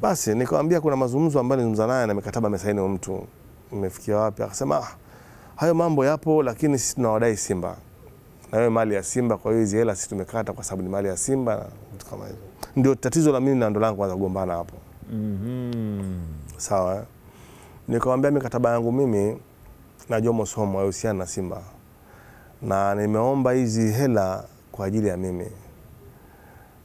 Basi nikamwambia kuna mazungumzo ambayo nilizungumza naye na mikataba amesaini mtu. Nimefikia wapi? Akasema hayo mambo yapo lakini sisi tunawadai Simba. Na hiyo mali ya Simba kwa hiyo hizi hela sisi tumekata kwa sababu ni mali ya Simba na vitu kama hivyo. Ndio tatizo la mimi na ndo langu kwanza kugombana hapo. Mhm. Sawa. Nikamwambia mikataba yangu mimi na Jomo Somo haihusiani na Simba. Na nimeomba hizi hela kwa ajili ya mimi.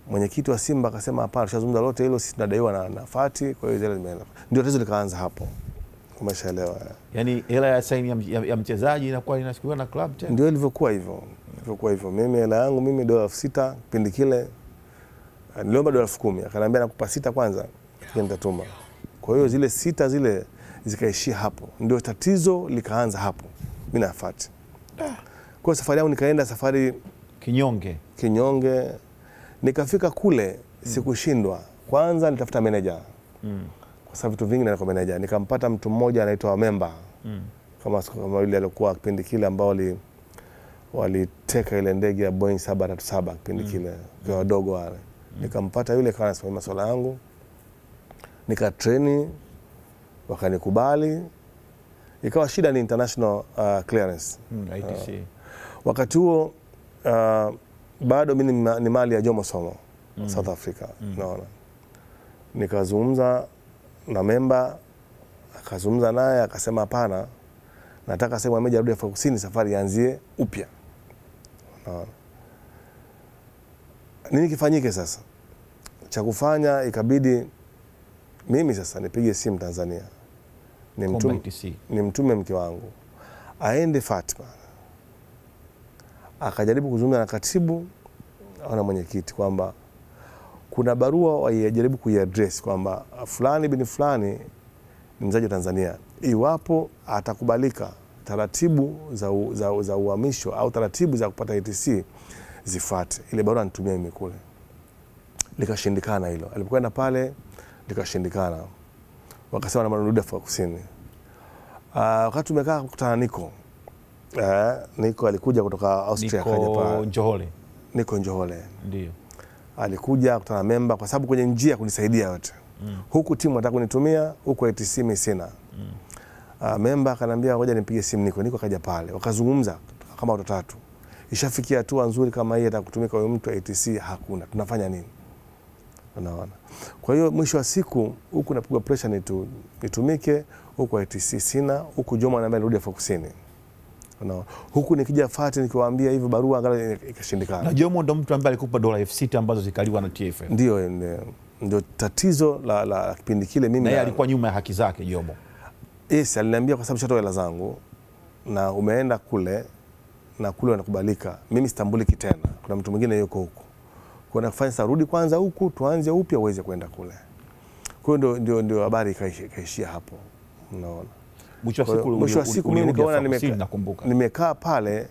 Mwenyekiti wa Simba akasema hapana tushazungumza lote hilo sisi tunadaiwa na, na Fati kwa hiyo zile zimeenda. Ndio tatizo likaanza hapo. Umeshaelewa. Yaani hela ya saini ya, ya, ya mchezaji inakuwa inashikiliwa na club tena. Ndio ilivyokuwa hivyo. Ilivyokuwa hivyo. Mimi hela yangu mimi dola elfu sita kipindi kile niliomba dola elfu kumi akaniambia nakupa sita kwanza kisha nitatuma. Kwa hiyo zile sita zile zikaishia hapo. Ndio tatizo likaanza hapo. mimi nafuata. Kwa safari yangu nikaenda safari kinyonge. Kinyonge. Nikafika kule sikushindwa. Kwanza nitafuta manager. Mm. Kwa sababu vitu vingi na kwa manager. Nikampata mtu mmoja anaitwa member. Mm. Kama kama yule alikuwa kipindi kile ambao wali waliteka ile ndege ya Boeing seven thirty-seven kipindi kile mm. kwa wadogo wale. Nikampata yule kana sema masuala yangu. Nika traini wakanikubali. Ikawa shida ni international uh, clearance. Mm, I T C. Uh, wakati huo uh, bado mimi ni mali ya Jomo Osomo mm. South Africa. Mm. Naona. Nikazungumza na member akazungumza naye akasema hapana. Nataka sema Mwameja arudi Afrika Kusini safari ianzie upya. Naona. Nini kifanyike sasa? Cha kufanya ikabidi mimi sasa nipige simu Tanzania. Nimtume nimtume mke wangu aende Fatima. Akajaribu kuzungumza na katibu na mwenyekiti kwamba kuna barua waijaribu kuiaddress kwamba fulani bin fulani ni mzaji wa Tanzania. Iwapo atakubalika taratibu za u, za, za uhamisho au taratibu za kupata I T C zifuate. Ile barua nitumia mimi kule. Likashindikana hilo. Alipokwenda pale likashindikana. Wakasema na marudi Afrika Kusini. Uh, wakati tumekaa kukutana niko. Eh, niko alikuja kutoka Austria kaja pale. Njohole. Niko Njohole. Ndio. Alikuja kukutana member kwa sababu kwenye njia kunisaidia wote. Mm. Huku timu nataka kunitumia, huku I T C mimi sina. Mm. Uh, member akaniambia ngoja nipige simu niko. Niko kaja pale. Wakazungumza kama watu tatu. Ishafikia hatua nzuri kama hii atakutumika huyo mtu I T C hakuna. Tunafanya nini? Unaona. Kwa hiyo mwisho wa siku huku napiga pressure nitu, nitumike huku I T C sina, huku Jomo ananiambia nirudi Afrika Kusini. Unaona. Huku nikija Fati nikiwaambia hivyo barua angalau ikashindikana. Na Jomo ndo mtu ambaye alikupa dola elfu sita ambazo zikaliwa na T F F. Ndio ndio tatizo la la kipindi kile mimi. Na yeye alikuwa nyuma ya haki zake Jomo. Yes, aliniambia kwa sababu shatoa hela zangu na umeenda kule na kule wanakubalika. Mimi sitambuliki tena. Kuna mtu mwingine yuko huko. Kuna kufanya sarudi kwanza huku tuanze upya uweze kwenda kule. Kwa hiyo ndio ndio habari kaishia hapo. Unaona. Mwisho wa siku mimi nikaona nimekaa nimekaa pale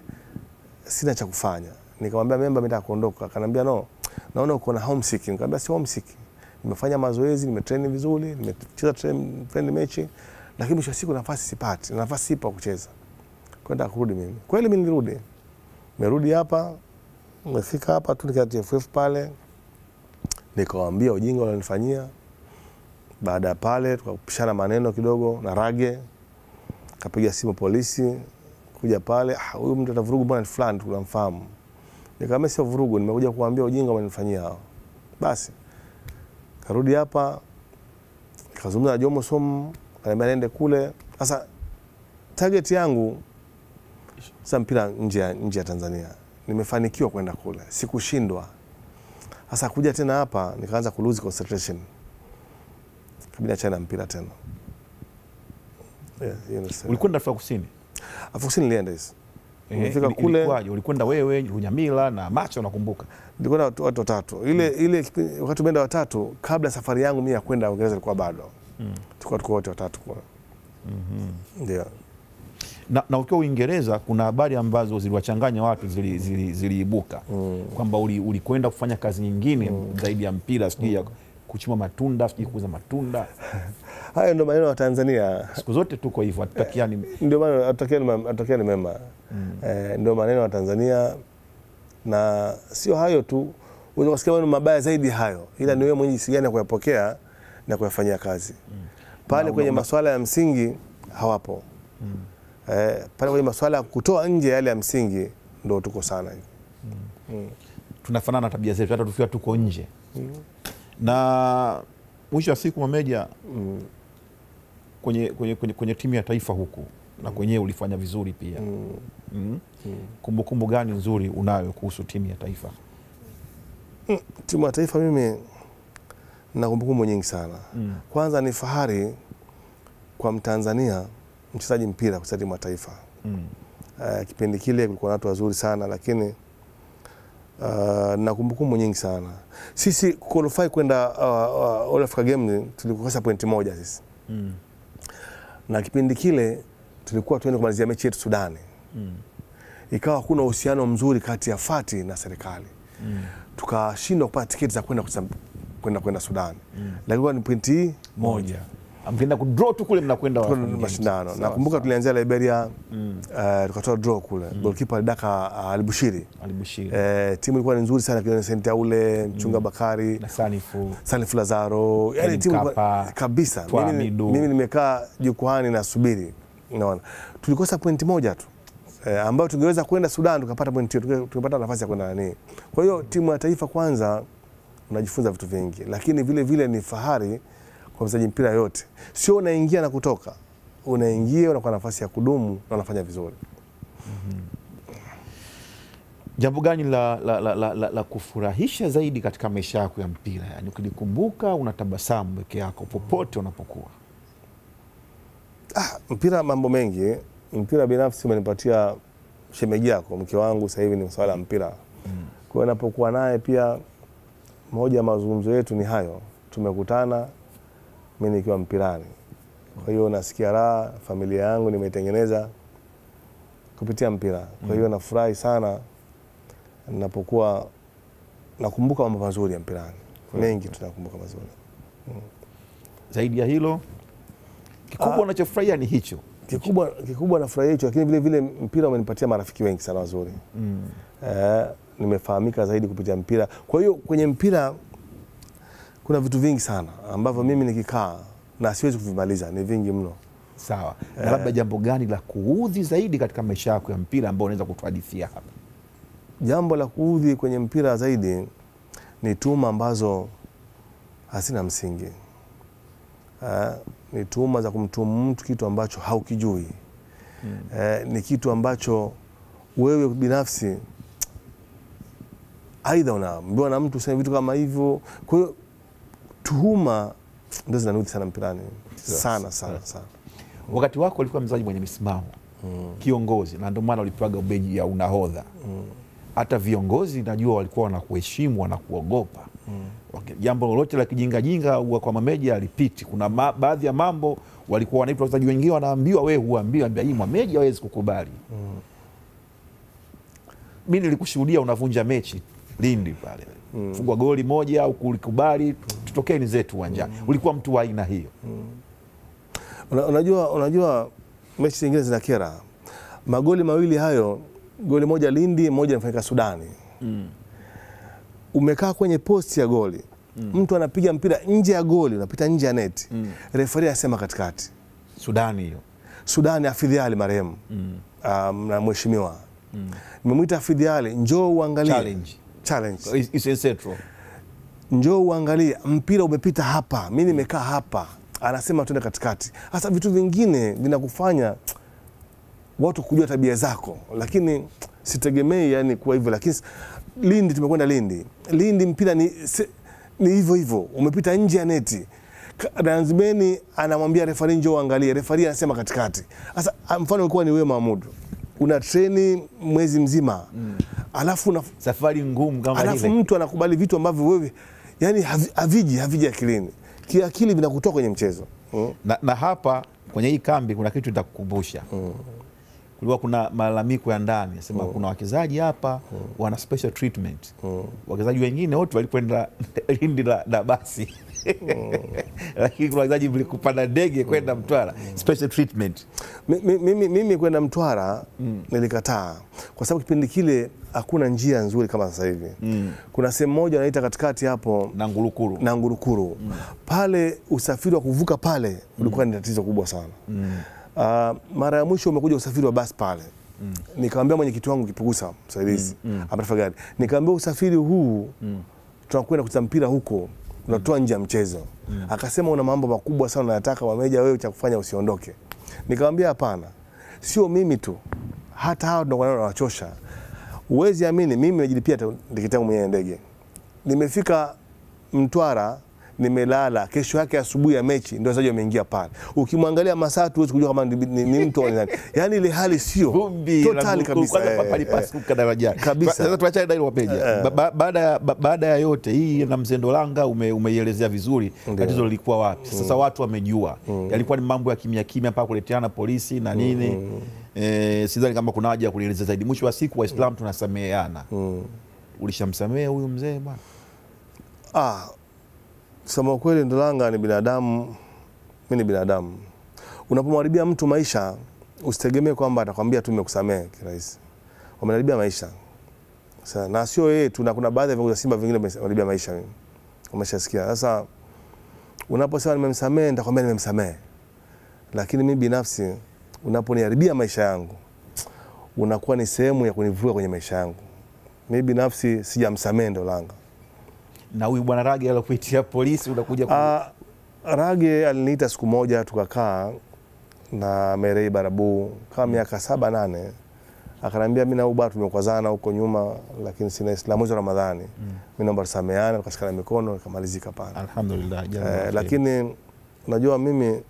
sina cha kufanya. Nikamwambia member mimi nitaondoka. Akaniambia no. Naona uko na homesick. Nikamwambia si homesick. Nimefanya mazoezi, nimetrain vizuri, nimecheza friendly match. Lakini mwisho wa siku nafasi sipati. Nafasi sipo kucheza. Kwenda kurudi mimi. Kweli mimi nilirudi. Nimerudi hapa. Nilifika hapa tu nika T F F pale. Nikawaambia ujinga walionifanyia. Baada pale tukapishana maneno kidogo na Rage. Kapiga simu polisi kuja pale, ah huyu mtu atavurugu bwana fulani tunamfahamu. Nikamwambia sio vurugu, nimekuja kuambia ujinga walionifanyia hao. Basi karudi hapa nikazungumza na Jomo Osomo, akaniambia nende kule. Sasa target yangu sasa mpira nje nje ya Tanzania. Nimefanikiwa kwenda kule, sikushindwa. Sasa kuja tena hapa nikaanza ku lose concentration. Kabla cha na mpira tena. Yeah, you understand. Ulikwenda Afrika Kusini? Afrika Kusini nilienda hizo. Nilifika kule. Ilikuwaje? Ulikwenda wewe, Nyamila na Macho unakumbuka? Nilikwenda watu watatu. Ile mm. ile wakati tumeenda watatu kabla safari yangu mimi ya kwenda Uingereza ilikuwa bado. Mm. Tulikuwa tuko wote watatu kwa. Mhm. Mm Ndio. Na, na ukiwa Uingereza kuna habari ambazo ziliwachanganya watu ziliibuka zili, zili mm. kwamba ulikwenda uli kufanya kazi nyingine mm. zaidi ya mpira sijui mm. kuchuma matunda sijui kuuza matunda. Hayo ndio maneno ya Tanzania. Siku zote tuko hivyo atutakiani. Ndio maana atutakiani atutakiani mema. Mm. Eh, ndio maneno ya Tanzania na sio hayo tu unaweza kusikia maneno mabaya zaidi hayo ila mm. ni wewe mwenyewe usigane kuyapokea na kuyafanyia kazi. Mm. Pale kwenye masuala ya msingi hawapo. Mm. Eh, pale kwenye masuala ya kutoa nje yale ya msingi ndio tuko sana hivi. Mm. Mm. Tunafanana tabia zetu hata tukiwa tuko nje. Mm. Na mwisho wa siku Mwameja mm. kwenye, kwenye kwenye kwenye timu ya taifa huku na kwenye ulifanya vizuri pia. Mm. Mm. Mm. Kumbukumbu gani nzuri unayo kuhusu timu ya taifa? Mm. Timu ya taifa mimi na kumbukumbu nyingi sana. Mm. Kwanza ni fahari kwa Mtanzania mchezaji mpira kwa timu ya taifa. Mm. Uh, kipindi kile kulikuwa na watu wazuri sana lakini uh, na kumbukumbu nyingi sana. Sisi qualify kwenda uh, uh, All Africa Games tulikosa pointi moja sisi. Mm. Na kipindi kile tulikuwa tuende kumalizia mechi yetu Sudan. mm. ikawa hakuna uhusiano mzuri kati ya Fati na serikali. Mm. Tukashindwa kupata tiketi za kwenda kwenda kwenda Sudan. Mm. Lakini ni pointi moja. Amkienda ku draw tu kule mnakwenda wa mashindano. Nakumbuka tulianza Liberia, mm. uh, tukatoa draw kule. Mm. Goalkeeper Daka uh, Alibushiri. Alibushiri. Eh, timu ilikuwa ni nzuri sana kwa Saint Aule, Mchunga mm. Bakari, na Sanifu, Sanifu Lazaro. Yaani timu Kapa, kabisa. Mimi mimi nimekaa jukwani na subiri. Unaona. Tulikosa pointi moja tu. Eh, ambao tungeweza kwenda Sudan tukapata pointi, tukapata nafasi ya kwenda nani. Kwa hiyo timu ya taifa kwanza unajifunza vitu vingi, lakini vile vile ni fahari kwa mchezaji mpira yote. Sio unaingia na kutoka. Unaingia unakuwa nafasi ya kudumu na unafanya vizuri. Mhm. Mm Jambo gani la la, la la la la kufurahisha zaidi katika maisha yako ya mpira? Yaani ukilikumbuka unatabasamu peke yako popote unapokuwa. Ah, mpira mambo mengi. Mpira binafsi umenipatia shemeji yako, mke wangu sasa hivi ni mswala mpira. Mm. Kwa hiyo napokuwa naye pia moja ya mazungumzo yetu ni hayo. Tumekutana mimi nikiwa mpirani. Kwa hiyo nasikia raha, familia yangu nimeitengeneza kupitia mpira. Kwa hiyo nafurahi sana ninapokuwa nakumbuka mambo mazuri ya mpirani. Mengi tunakumbuka mazuri. Mm. Zaidi ya hilo kikubwa unachofurahia ni hicho. Kikubwa kikubwa nafurahia hicho, lakini vile vile mpira umenipatia marafiki wengi sana wazuri. Mm. Eh, nimefahamika zaidi kupitia mpira. Kwa hiyo kwenye mpira kuna vitu vingi sana ambavyo mimi nikikaa na siwezi kuvimaliza, ni vingi mno. Sawa. Na labda eh, jambo gani la kuudhi zaidi katika maisha yako ya mpira ambao unaweza kutuhadithia hapa? Jambo la kuudhi kwenye mpira zaidi ni tuma ambazo hazina msingi. Eh, ni tuma za kumtumu mtu kitu ambacho haukijui. Mm. Eh, ni kitu ambacho wewe binafsi aidha unaambiwa na mtu useme vitu kama hivyo. Kwa hiyo tuhuma ndio zinaudhi sana mpirani. Sana sana sana. Wakati wako ulikuwa mzaji mwenye misimamo. Mm. Kiongozi, na ndio maana ulipewa beji ya unahodha. Mm. Hata viongozi najua walikuwa wanakuheshimu na kuogopa. Mm. Okay. Jambo lolote la kijinga jinga huwa kwa Mwameja alipiti. Kuna ma, baadhi ya mambo walikuwa wanaitwa wachezaji wengine wanaambiwa wewe huambiwa ambia hii Mwameja hawezi kukubali. Mm. Mimi nilikushuhudia unavunja mechi Lindi pale. Mm. Fungwa goli moja au kulikubali tutokee ni zetu uwanjani. Mm. Ulikuwa mtu wa aina hiyo. Mm. Una, unajua unajua mechi zingine zinakera. Magoli mawili hayo, goli moja Lindi, moja inafanyika Sudani. Mm. Umekaa kwenye posti ya goli. Mm. Mtu anapiga mpira nje ya goli, unapita nje ya neti. Mm. Referee anasema katikati. Sudani hiyo. Sudani Hafidh Ali marehemu. Mm. Um, na mheshimiwa. Mm. Nimemuita Hafidh Ali, njoo uangalie. Challenge. Challenge. Is central. Njoo uangalie mpira umepita hapa, mimi nimekaa hapa. Anasema twende katikati. Hasa vitu vingine vinakufanya watu kujua tabia zako, lakini sitegemei yani kwa hivyo. Lakini Lindi tumekwenda Lindi. Lindi mpira ni se, ni hivyo hivyo. Umepita nje ya neti. Danzmeni anamwambia referee njoo angalie. Referee anasema katikati. Sasa mfano ulikuwa ni wewe Mahmud. Una treni mwezi mzima. Mm. Alafu una safari ngumu kama hivi. Alafu mtu anakubali vitu ambavyo wewe yani haviji haviji akilini. Kiakili vinakutoka kwenye mchezo. Mm. Na, na hapa kwenye hii kambi kuna kitu nitakukumbusha. Mm. Kulikuwa kuna malalamiko ya ndani, nasema kuna wachezaji hapa wana special treatment. Wachezaji wengine wote walikwenda Lindi na basi. Lakini kuna wachezaji walikupanda ndege kwenda Mtwara, special treatment. Mimi mimi kwenda Mtwara nilikataa kwa sababu kipindi kile hakuna njia nzuri kama sasa hivi. Kuna sehemu moja wanaita katikati hapo na Ngurukuru. Na Ngurukuru. Pale usafiri wa kuvuka pale ulikuwa ni tatizo kubwa sana. Uh, mara ya mwisho umekuja usafiri wa basi pale. Mm. Nikamwambia mwenyekiti wangu Kipugusa msaidizi mm. Abrafa gari. Nikamwambia usafiri huu mm. tunakwenda kucheza mpira huko. Unatoa nje ya mchezo. Mm. Akasema una mambo makubwa sana unataka Mwameja wewe cha kufanya usiondoke. Nikamwambia hapana. Sio mimi tu. Hata hao ndio wanawachosha. Uwezi amini mimi nimejilipia tiketi yangu mwenyewe ndege. Nimefika Mtwara nimelala, kesho yake asubuhi ya mechi ndio wachezaji wameingia pale. Ukimwangalia Masatu huwezi kujua kama ni, ni mtu au yani ile hali sio totali kabisa. Kwanza palipasuka darajani. Sasa tuachane na hilo Mwameja. Baada baada ya yote hii na mzendo langa ume, umeielezea vizuri tatizo lilikuwa wapi. Sasa watu wamejua. Mm. Yalikuwa ni mambo ya kimya kimya mpaka kuleteana polisi na nini. Mm. e, sidhani kama kuna haja ya kulieleza zaidi. Mwisho wa siku Waislamu tunasameheana. Mm. Ulishamsamea huyu mzee bwana? Ah, sema kweli Ndolanga ni binadamu, mimi ni binadamu. Unapomharibia mtu maisha, usitegemee kwamba atakwambia tu nimekusamehe kirahisi. Wamenaribia maisha. Sasa na sio yeye, tuna kuna baadhi ya viongozi wa Simba vingine wamenaribia maisha mimi. Umeshasikia. Sasa unaposema nimemsamehe, nitakwambia nimemsamehe. Lakini mimi binafsi unaponiharibia maisha yangu, unakuwa ni sehemu ya kunivuruga kwenye maisha yangu. Mimi binafsi sijamsamehe Ndolanga. Na huyu bwana Rage aliyokuitia polisi unakuja kwa Rage aliniita siku moja tukakaa na Merei Barabu kama miaka saba nane. Akaniambia mimi na huyu bwana tumekwazana huko nyuma, lakini sina Islam mwezi wa Ramadhani. Mm. Mimi naomba tusameane, tukashikana mikono ikamalizika pale. Alhamdulillah. Eh, lakini unajua mimi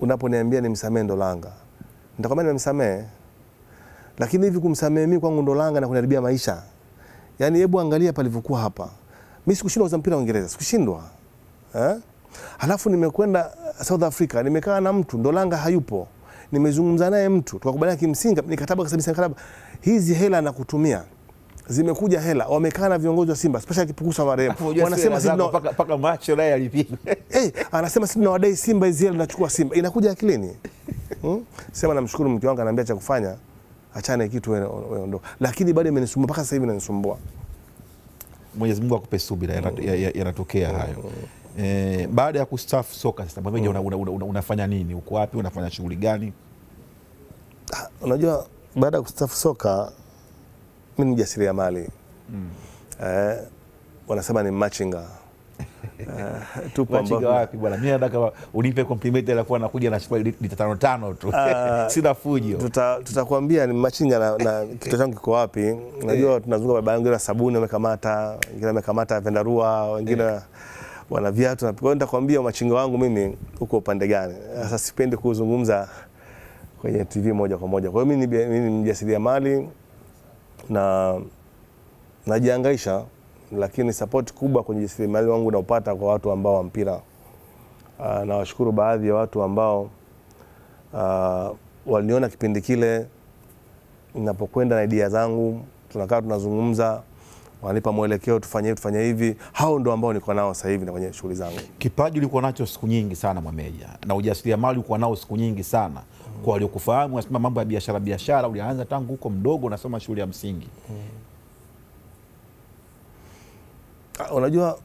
unaponiambia nimsamehe Ndolanga, nitakwambia nimsamehe. Lakini hivi kumsamehe mimi kwangu Ndolanga na kunaribia maisha. Yaani hebu angalia palivyokuwa hapa. Mimi sikushindwa kucheza mpira wa Uingereza, sikushindwa. Eh? Halafu nimekwenda South Africa, nimekaa na mtu Ndolanga hayupo. Nimezungumza naye mtu, tukakubaliana kimsingi nikataba kabisa nikataba. Hizi hela na kutumia. Zimekuja hela, wamekaa na viongozi wa Simba, especially kipukusa marehemu. Wanasema sisi mpaka mpaka macho naye alipiga. Eh, anasema sisi tunawadai Simba hizi hela, tunachukua Simba. Inakuja akilini. Hmm? Sema namshukuru mke wangu ananiambia cha kufanya. Achana kitu wewe ondoka. Lakini bado imenisumbua mpaka sasa hivi inanisumbua. Mwenyezi Mungu akupe subira, yanatokea ya, ya, ya hayo. Eh, baada ya kustaafu soka sasa Mwameja una, una, una, unafanya nini? Uko wapi? Unafanya shughuli gani? Unajua baada ya kustaafu soka mimi ni mjasiriamali. Mm. Eh, wanasema ni machinga. Uh, tu kwa mboga wapi bwana, mimi nataka unipe compliment ile kwa anakuja na shilingi tano tano tu. Sina fujo. Tutakwambia tuta ni machinga na, na kitu changu kiko wapi. Unajua tunazunguka baba yangu na sabuni amekamata, wengine amekamata vendarua, wengine wana viatu na kwa nitakwambia machinga wangu mimi uko upande gani. Sasa sipendi kuzungumza kwenye T V moja kwa moja. Kwa hiyo mimi ni mjasiriamali na najihangaisha, lakini support kubwa kwenye serikali wangu naupata kwa watu ambao wa mpira. Uh, na washukuru baadhi ya watu ambao uh, waliona kipindi kile ninapokwenda na idea zangu, tunakaa tunazungumza, wanipa mwelekeo tufanye tufanye hivi. Hao ndio ambao niko nao sasa hivi na kwenye shughuli zangu. Kipaji ulikuwa nacho siku nyingi sana Mwameja, na ujasiriamali ulikuwa nao siku nyingi sana. Kwa waliokufahamu wasema mambo ya biashara biashara ulianza tangu huko mdogo unasoma shule ya msingi. Hmm. Unajua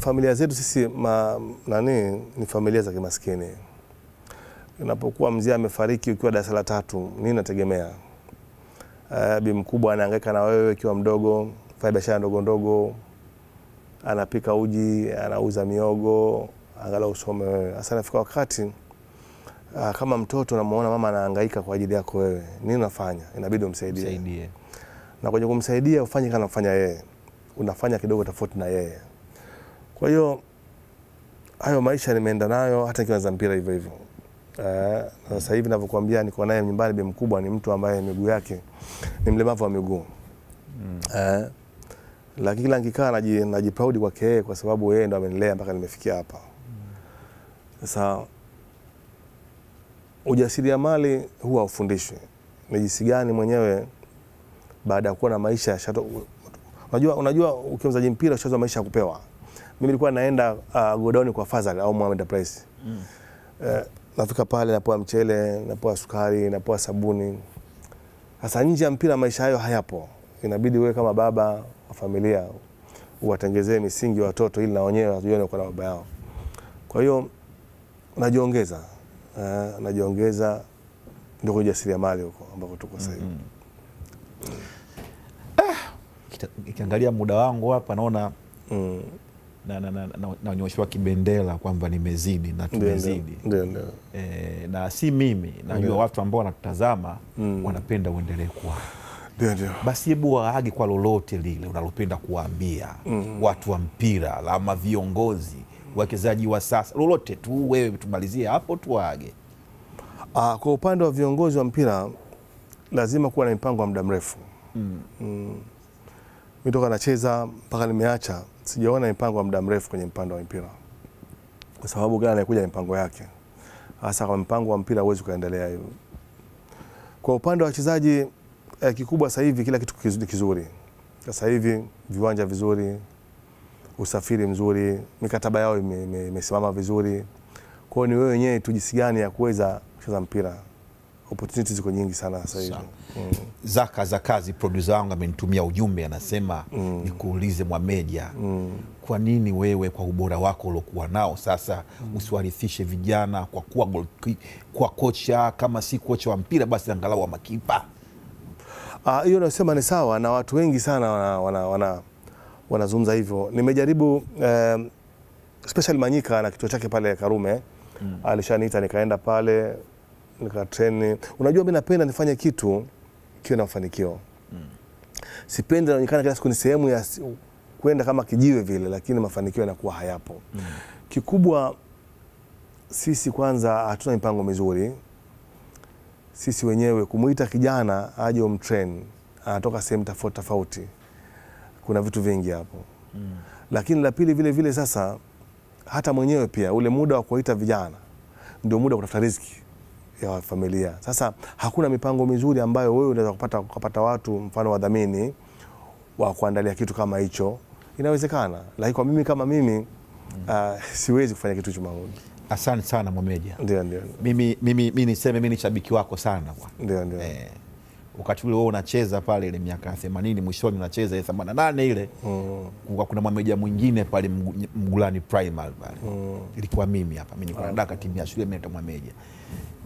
familia zetu sisi ma, nani ni familia za kimaskini. Unapokuwa mzee amefariki ukiwa darasa la tatu, nini nategemea? Uh, bi mkubwa anahangaika na wewe ukiwa mdogo, fanya biashara ndogo ndogo, anapika uji, anauza miogo, angalau usome wewe. Sasa nafika wakati uh, kama mtoto unamuona mama anahangaika kwa ajili yako wewe, nini unafanya? Inabidi umsaidie. Msaidie. Na kwenye kumsaidia ufanye kana unafanya yeye. Unafanya kidogo tofauti na yeye. Kwa hiyo hayo maisha nimeenda nayo hata nikianza mpira hivyo hivyo. Eh, sasa hivi ninavyokuambia niko naye nyumbani bi mkubwa ni mtu ambaye miguu yake ni mlemavu wa miguu. Mm. Eh, lakini kila nikikaa najiproud kwake yeye kwa sababu yeye ndo amenilea mpaka nimefikia hapa. Sasa ujasiriamali huwa ufundishwe. Ni jinsi gani mwenyewe baada ya kuwa na maisha shato, Unajua unajua ukimzaji mpira uchazo maisha ya kupewa. Mimi nilikuwa naenda uh, godown kwa Fazal au Mohamed Price. Mm. Eh, nafika pale napoa mchele, napoa sukari, napoa sabuni. Sasa nje ya mpira maisha hayo hayapo. Inabidi wewe kama baba wa familia uwatengezee misingi watoto ili na wenyewe wajione kwa baba yao. Kwa hiyo unajiongeza. Eh, unajiongeza ndio ujasiriamali huko ambako tuko sasa hivi. Mm -hmm. Nikiangalia muda wangu hapa naona mm. na na na, na, na nyoshwa kibendera kwamba nimezidi na tumezidi. Ndio ndio. Eh, na si mimi, najua watu ambao wanatutazama mm. wanapenda uendelee kuwa. Ndio ndio. Basi hebu waage kwa lolote lile unalopenda kuambia mm. watu wa mpira, ama viongozi, wachezaji wa sasa. Lolote tu wewe tumalizie hapo tuage. Ah, kwa upande wa viongozi wa mpira lazima kuwa na mpango wa muda mrefu. Mm. Mm. Mimi toka nacheza mpaka nimeacha sijaona mpango wa muda mrefu kwenye mpando wa mpira. Kwa sababu gani? Anakuja mpango yake. hasa kwa mpango wa mpira uweze kuendelea hivyo. Kwa upande wa wachezaji eh, kikubwa sasa hivi kila kitu kizuri. Sasa hivi viwanja vizuri, usafiri mzuri, mikataba yao imesimama ime, ime vizuri. Kwa hiyo ni wewe wenyewe tujisi gani ya kuweza kucheza mpira. Opportunities ziko nyingi sana sasa hivi. Mm. Zaka za kazi producer wangu amenitumia ujumbe anasema mm. nikuulize Mwameja. Mm. Kwa nini wewe kwa ubora wako uliokuwa nao sasa mm. usiwarithishe vijana kwa kuwa goal, kwa kocha kama si kocha wa mpira basi angalau wa makipa. Ah, hiyo nasema ni sawa na watu wengi sana wana wana, wana wanazungumza hivyo. Nimejaribu um, special Manyika na kituo chake pale Karume. Mm. Alishaniita nikaenda pale nika train. Unajua mimi napenda nifanye kitu kiwe na mafanikio. Mm. Sipendi inaonekana kila siku ni sehemu ya kwenda kama kijiwe vile, lakini mafanikio yanakuwa hayapo. Mm. Kikubwa sisi kwanza hatuna mipango mizuri. Sisi wenyewe kumuita kijana aje umtrain, anatoka sehemu tofauti tofauti. Kuna vitu vingi hapo. Mm. Lakini la pili vile vile sasa hata mwenyewe pia ule muda wa kuita vijana ndio muda wa kutafuta riziki ya familia. Sasa hakuna mipango mizuri ambayo wewe unaweza kupata kupata watu mfano wadhamini wa kuandalia kitu kama hicho. Inawezekana. Lakini kwa mimi kama mimi mm. uh, siwezi kufanya kitu hicho maoni. Asante sana Mwameja. Ndio ndio. Mimi mimi mimi niseme mimi ni shabiki wako sana kwa. Ndio ndio. Eh. Wakati ule wewe unacheza pale ile miaka themanini mwishoni unacheza ile themanini na nane ile. Mm. Kuna Mwameja mwingine pale Mgulani Primary pale. Mm. Ilikuwa mimi hapa. Mimi nilikuwa ndaka timu ya shule mimi na Mwameja.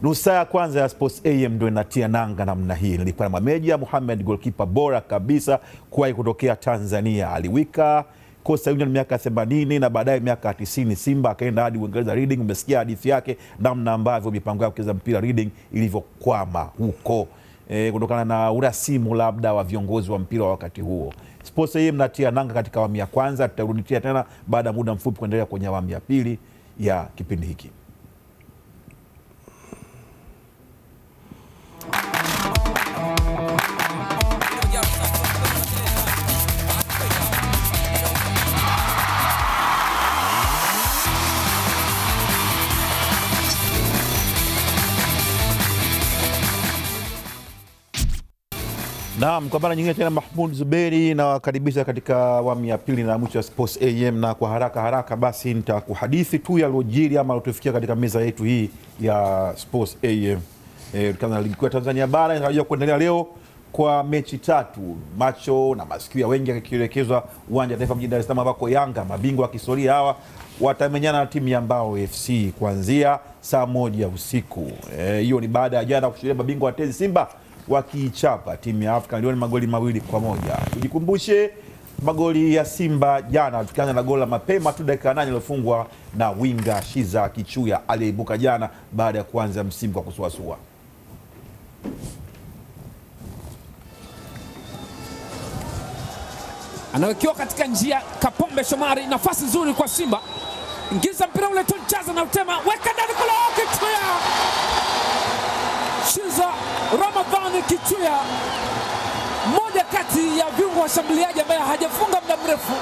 Nusa ya kwanza ya Sports A M ndio inatia nanga namna hii. Nilikuwa na Mwameja Mohamed, goalkeeper bora kabisa kuwahi kutokea Tanzania. Aliwika Coastal Union miaka themanini na baadaye miaka tisini Simba akaenda hadi Uingereza Reading. Umesikia hadithi yake namna ambavyo mipango yake kucheza mpira Reading ilivyokwama huko e, kutokana na urasimu labda wa viongozi wa mpira wa wakati huo. Sports A M natia nanga katika awamu ya kwanza, tutarudia tena baada muda mfupi kuendelea kwenye awamu ya pili ya kipindi hiki. Naam, kwa mara nyingine tena Mahmud Zuberi na wakaribisha katika awamu ya pili na mwisho ya Sports A M, na kwa haraka haraka basi nitakuhadithi tu yalojiri ama yalotufikia katika meza yetu hii ya Sports A M. E, kama ligi kuu Tanzania bara inatarajiwa kuendelea leo kwa mechi tatu. Macho na masikio ya wengi yakielekezwa uwanja wa Taifa mjini Dar es Salaam ambako Yanga mabingwa kihistoria hawa watamenyana na timu ya Mbao F C kuanzia saa moja usiku. Hiyo e, ni baada ya jana kushuhudia mabingwa watetezi Simba wakiichapa timu ya African Lion magoli mawili kwa moja. Tujikumbushe magoli ya Simba jana, tukianza na gola mapema tu dakika nane iliyofungwa na winga Shiza Kichuya aliibuka jana baada ya kuanza msimu kwa kusuasua. Anawekiwa katika njia Kapombe Shomari, nafasi nzuri kwa Simba. Ingiza mpira ule tunchaza na utema, weka ndani kule Kichuya. Shiza Ramadhani Kichuya, moja kati ya viungo washambuliaji ambaye hajafunga muda mrefu,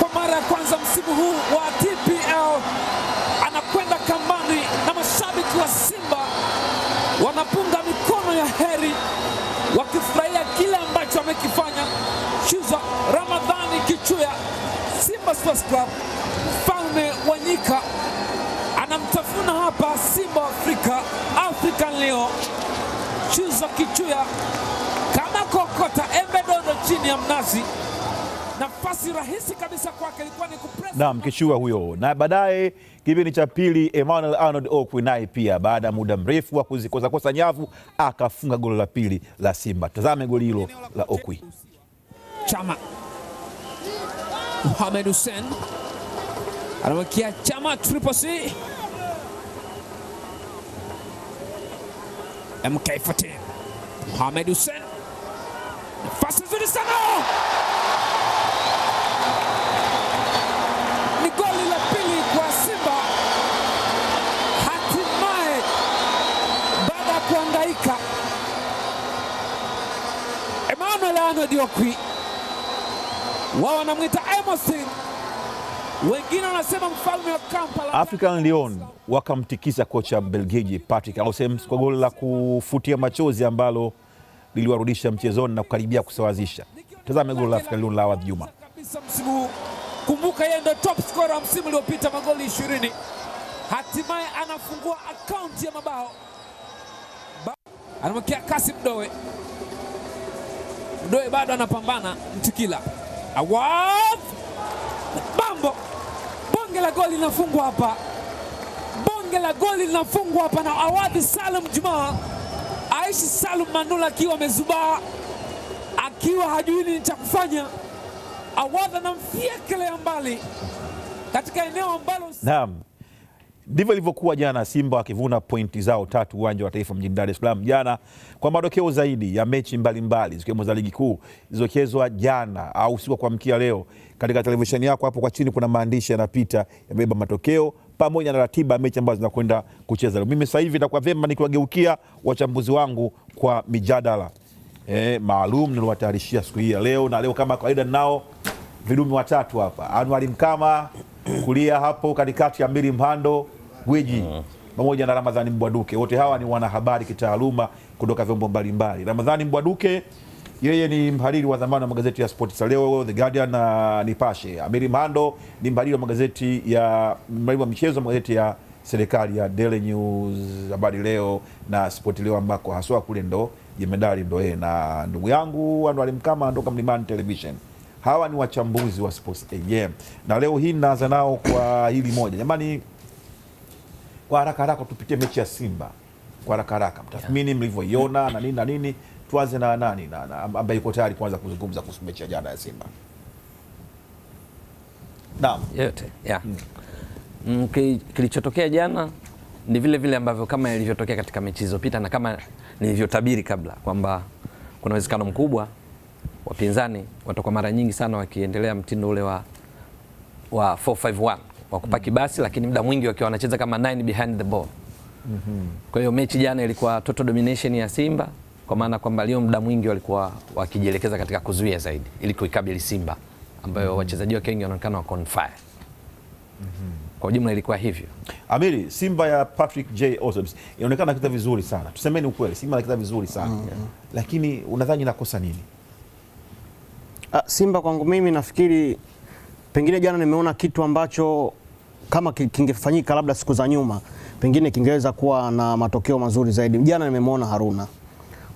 kwa mara ya kwanza msimu huu wa T P L anakwenda kambani na mashabiki wa Simba wanapunga mikono ya heri wakifurahia kile ambacho amekifanya Shiza Ramadhani Kichuya. Simba Sports Club, mfalme wa nyika, anamtafuna hapa Simba Afrika, African Lion. Shiza Kichuya kama kokota embe dodo chini ya mnazi, nafasi rahisi kabisa kwake ilikuwa ni kupress. Naam, Kichuya huyo. Na baadaye kipindi cha pili Emmanuel Arnold Okwi naye pia baada ya muda mrefu wa kuzikosa kosa nyavu akafunga goli la pili la Simba. Tazame goli hilo la Okwi. Chama Mohamed Hussein anamkia Chama Triple C M K fourteen. Mohamed Hussein, nafasi nzuri sana. Ni goli la pili kwa Simba hatimaye baada ya kuangaika. Emmanuel Anodiokwi wao wanamuita Emosin Wengine wanasema mfalme wa Kampala. African Lion wakamtikisa kocha Belgiji Patrick Aussems kwa goli la kufutia machozi ambalo liliwarudisha mchezoni na kukaribia kusawazisha. Tazama goli la African Lion la Juma. Kumbuka yeye ndo top scorer msimu uliopita magoli ishirini. Hatimaye anafungua account ya mabao. Anamkia kasi Mdoe. Mdoe bado anapambana mtikila. Awad! Bambo! Bonge la goli linafungwa hapa. Bonge la goli linafungwa hapa na Awadi Salum Juma. Aishi Salum Manula akiwa amezubaa. Akiwa hajui nini cha kufanya. Awadi anamfia kile mbali. Katika eneo ambalo naam. Ndivyo ilivyokuwa jana, Simba akivuna pointi zao tatu uwanja wa Taifa mjini Dar es Salaam jana, kwa matokeo zaidi ya mechi mbalimbali zikiwemo za ligi kuu zilizochezwa jana au siku kwa mkia leo. Katika televisheni yako hapo kwa chini kuna maandishi yanapita yamebeba matokeo pamoja na ratiba mechi ambazo zinakwenda kucheza leo. Mimi sasa hivi nitakuwa vema nikiwageukia wachambuzi wangu kwa mijadala eh maalum nilowatayarishia siku hii ya leo, na leo kama kawaida nao vidumi watatu hapa. Anwar Mkama kulia hapo katikati ya Mbili Mhando Gweji pamoja na Ramadhani Mbwaduke. Wote hawa ni wanahabari kitaaluma kutoka vyombo mbalimbali. Ramadhani Mbwaduke yeye ni mhariri wa zamani wa magazeti ya Sports Leo, The Guardian na Nipashe. Mbili Mhando ni mhariri wa magazeti ya mhariri wa michezo, magazeti ya serikali ya Daily News, Habari Leo na Sport Leo, ambako haswa kule ndo jemedari ndo yeye na ndugu yangu Anwar Mkama kutoka Mlimani Television. Hawa ni wachambuzi wa Sports A M. Na leo hii naanza nao kwa hili moja. Jamani, kwa haraka haraka tupitie mechi ya Simba. Kwa haraka haraka mtathmini mlivyoiona na nini na nini. Tuanze na nani na, na ambaye yuko tayari kuanza kuzungumza kuhusu mechi ya jana ya Simba. Naam, yote. Yeah. Mm. Kilichotokea jana ni vile vile ambavyo kama ilivyotokea katika mechi zilizopita na kama nilivyotabiri kabla kwamba kuna uwezekano mkubwa wapinzani watakuwa mara nyingi sana wakiendelea mtindo ule wa wa four five one wa kupaki basi, lakini muda mwingi wakiwa wanacheza kama nine behind the ball. Mm-hmm. Kwa hiyo mechi jana ilikuwa total domination ya Simba, kwa maana kwamba leo muda mwingi walikuwa wakijielekeza katika kuzuia zaidi ili kuikabili Simba ambayo mm-hmm. wachezaji wake wengi wanaonekana wako on fire. Mm-hmm. Kwa jumla ilikuwa hivyo. Amiri, Simba ya Patrick J Aussems inaonekana kitu vizuri sana. Tusemeni ukweli, Simba na kitu vizuri sana. Mm-hmm. Lakini unadhani nakosa nini? Simba kwangu mimi nafikiri pengine jana nimeona kitu ambacho kama kingefanyika labda siku za nyuma pengine kingeweza kuwa na matokeo mazuri zaidi. Jana nimemuona Haruna.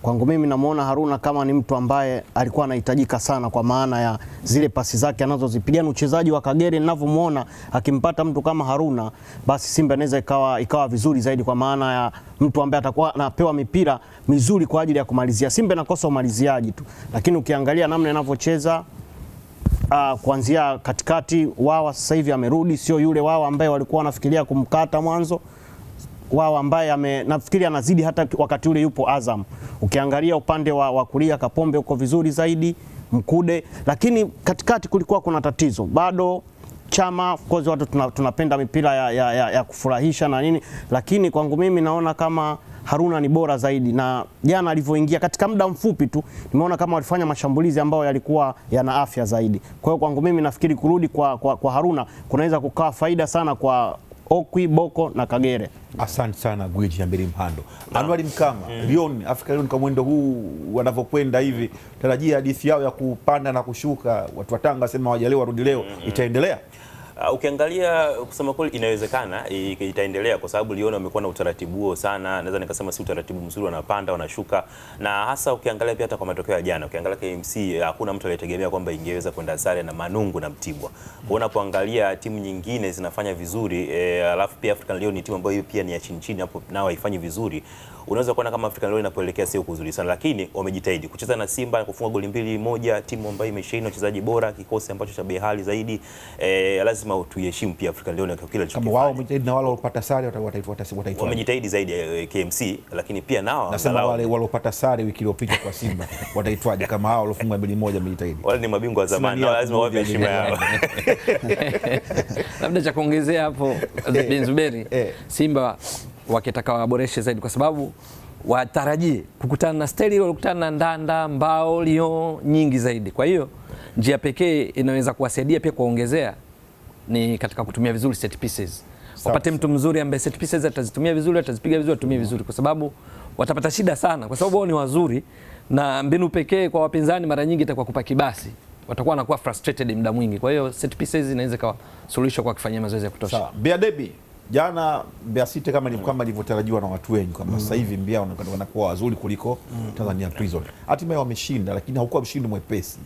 Kwangu mimi namuona Haruna kama ni mtu ambaye alikuwa anahitajika sana, kwa maana ya zile pasi zake anazozipiga na uchezaji wa Kagere. Ninavyomuona akimpata mtu kama Haruna, basi Simba inaweza ikawa ikawa vizuri zaidi, kwa maana ya mtu ambaye atakuwa anapewa mipira mizuri kwa ajili ya kumalizia. Simba inakosa umaliziaji tu, lakini ukiangalia namna anavyocheza uh, kuanzia katikati, wao sasa hivi amerudi, sio yule wao ambaye walikuwa wanafikiria kumkata mwanzo. Wao ambaye ame, nafikiri anazidi hata wakati ule yupo Azam. Ukiangalia upande wa, wa kulia Kapombe uko vizuri zaidi, Mkude, lakini katikati kulikuwa kuna tatizo. Bado Chama, of course watu tuna, tunapenda mipira ya, ya, ya, ya kufurahisha na nini, lakini kwangu mimi naona kama Haruna ni bora zaidi, na jana alivyoingia katika muda mfupi tu nimeona kama walifanya mashambulizi ambayo yalikuwa yana afya zaidi. Kwa hiyo kwangu mimi nafikiri kurudi kwa, kwa, kwa Haruna kunaweza kukaa faida sana kwa Okwi, Boko na Kagere. Asante sana Gweji ya Mbili Mhando. Anwar Mkama, mm. Lyon, Afrika Lyon kwa mwendo huu wanavyokwenda hivi, tarajia hadithi yao ya kupanda na kushuka, watu wa Tanga sema wajalewa rudi leo, mm. itaendelea. Uh, ukiangalia kusema kweli inawezekana itaendelea, kwa sababu Lyon wamekuwa na utaratibu huo sana. Naweza nikasema si utaratibu mzuri, wanapanda wanashuka, na hasa ukiangalia pia hata kwa matokeo ya jana. Ukiangalia K M C hakuna mtu aliyetegemea kwamba ingeweza kwenda sare na Manungu na Mtibwa. Kuona kuangalia timu nyingine zinafanya vizuri, eh, alafu pia African Lion ni timu ambayo pia ni ya chini chini hapo na haifanyi vizuri. Unaweza kuona kama African Lion inapoelekea sio kuzuri sana, lakini wamejitahidi kucheza na Simba kufunga goli mbili moja, timu ambayo imeshaina wachezaji bora, kikosi ambacho cha bei hali zaidi. Eh, lazima tuiheshimu pia African Lion kwa kile alichokifanya. Kama wao wamejitahidi na wale walopata sare wataitwa wataitwa. Wamejitahidi zaidi ya K M C, lakini pia nao nasema wale walopata sare wiki iliyopita kwa Simba wataitwaje kama hao walofunga mbili moja wamejitahidi. Wale ni mabingwa wa zamani, lazima wape heshima yao. Labda cha kuongezea hapo Benzuberi, Simba wakitaka waboreshe zaidi, kwa sababu watarajie kukutana na Steli walokutana na Ndanda, Mbao, Lyon nyingi zaidi. Kwa hiyo njia pekee inaweza kuwasaidia pia kuongezea ni katika kutumia vizuri set pieces. Wapate mtu mzuri ambaye set pieces atazitumia vizuri, atazipiga vizuri, atumie vizuri, kwa sababu watapata shida sana kwa sababu wao ni wazuri, na mbinu pekee kwa wapinzani mara nyingi itakuwa kupa kibasi. Watakuwa wanakuwa frustrated muda mwingi. Kwa hiyo set pieces inaweza kawa suluhisho kwa kufanyia mazoezi ya kutosha. Sawa. Bia Debi jana Mbeya City kama ni kama ilivyotarajiwa na watu wengi kwamba mm. sasa hivi Mbeya wanakuwa wazuri kuliko mm. Tanzania Prison. Hatimaye wameshinda, lakini haikuwa mshindi mwepesi.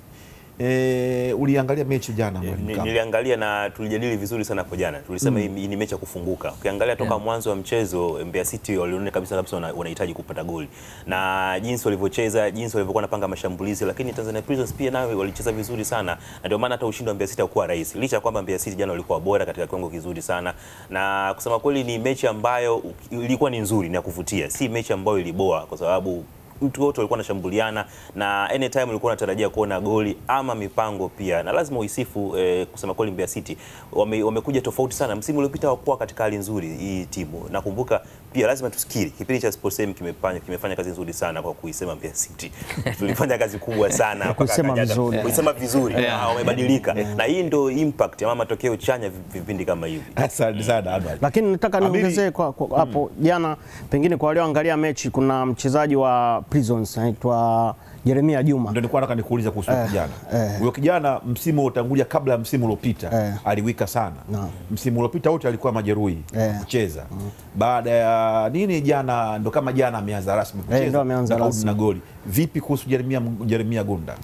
E, uliangalia mechi jana? E, niliangalia na tulijadili vizuri sana kwa jana. Tulisema mm. ni mechi ya kufunguka. Ukiangalia toka yeah. mwanzo wa mchezo Mbeya City waliona kabisa kabisa wanahitaji kupata goli. Na jinsi walivyocheza, jinsi walivyokuwa wanapanga mashambulizi, lakini Tanzania Prisons pia nawe walicheza vizuri sana. Na ndio maana hata ushindi wa Mbeya City haukuwa rahisi. Licha ya kwamba Mbeya City jana walikuwa bora katika kiwango kizuri sana. Na kusema kweli ni mechi ambayo ilikuwa ni nzuri na kuvutia. Si mechi ambayo iliboa kwa sababu mtu wote walikuwa wanashambuliana na anytime walikuwa wanatarajia kuona goli ama mipango pia. Na lazima uisifu eh, kusema kweli Mbeya City wame, wamekuja tofauti sana. Msimu uliopita hawakuwa katika hali nzuri hii timu. Na kumbuka pia lazima tusikiri kipindi cha Sports M kimefanya kimefanya kazi nzuri sana kwa kuisema Mbeya City. Tulifanya kazi kubwa sana kwa kusema vizuri. Kuisema vizuri wamebadilika. Na hii ndio impact ama matokeo chanya vipindi kama hivi. Asante sana. Lakini nataka niongezee kwa hapo jana, pengine kwa walioangalia mechi, kuna mchezaji wa Prisons anaitwa Jeremia Juma. Ndio nilikuwa nataka nikuuliza kuhusu eh, kijana. Huyo eh. kijana msimu utangulia kabla msimu uliopita eh. aliwika sana. No. Msimu uliopita wote alikuwa majeruhi eh. kucheza. Mm. Baada ya nini jana ndio kama jana ameanza rasmi kucheza. Eh, ndio ameanza rasmi na goli. Vipi kuhusu Jeremia Jeremia Mgunda?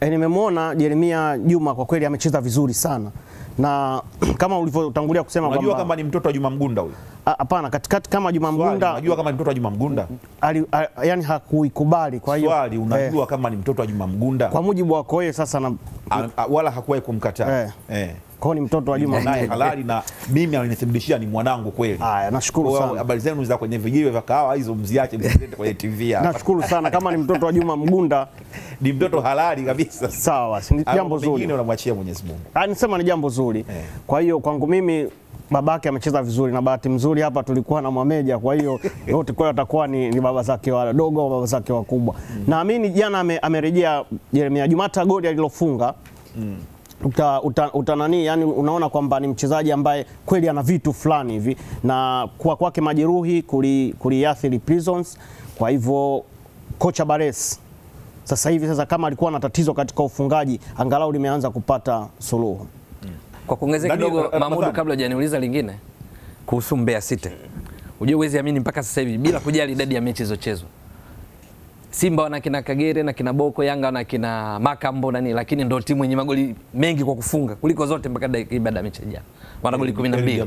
Eh, nimemwona Jeremia Juma kwa kweli amecheza vizuri sana. Na kama ulivyotangulia kusema kwamba unajua kama ni mtoto wa Juma Mgunda huyo. Hapana, katikati kama Juma Mgunda. Unajua kama ni mtoto wa Juma Mgunda? Yaani hakuikubali kwa hiyo. Swali, unajua eh. kama ni mtoto wa Juma Mgunda? Kwa mujibu wako yeye sasa na a, a, wala hakuwahi kumkataa. Eh. eh. Kwa ni mtoto wa Juma naye halali na mimi alinithibitishia ni mwanangu kweli. Haya, nashukuru sana. Habari zenu za kwenye vijiwe vya kahawa hizo mziache msilete kwenye T V hapa. Nashukuru sana kama ni mtoto wa Juma Mgunda. Ni mtoto halali kabisa. Sawa, ni jambo zuri. Wengine unamwachia Mwenyezi Mungu. Ah, nisema ni jambo zuri. Eh. Kwa hiyo kwangu mimi babake amecheza vizuri, na bahati mzuri hapa tulikuwa na Mwameja, kwa hiyo wote kwa atakuwa ni, ni baba zake wadogo au baba zake wakubwa. Mm. Naamini jana amerejea Jeremia Juma, hata goli alilofunga. Mm. uta uta, uta nani, yani unaona kwamba ni mchezaji ambaye kweli ana vitu fulani hivi, na kwa kwake majeruhi kuliathiri Prisons. Kwa hivyo kocha Bares sasa hivi sasa kama alikuwa na tatizo katika ufungaji angalau limeanza kupata suluhu. Hmm. Kwa kuongezea kidogo Mahmoud, kabla hajaniuliza lingine kuhusu Mbeya City, unajua wezi amini mpaka sasa hivi bila kujali idadi ya mechi zilizochezwa Simba wana kina Kagere na kina Boko, Yanga na kina Makambo nani, lakini ndio timu yenye magoli mengi kwa kufunga kuliko zote mpaka baada ya mechi jana. Wana goli kumi na mbili.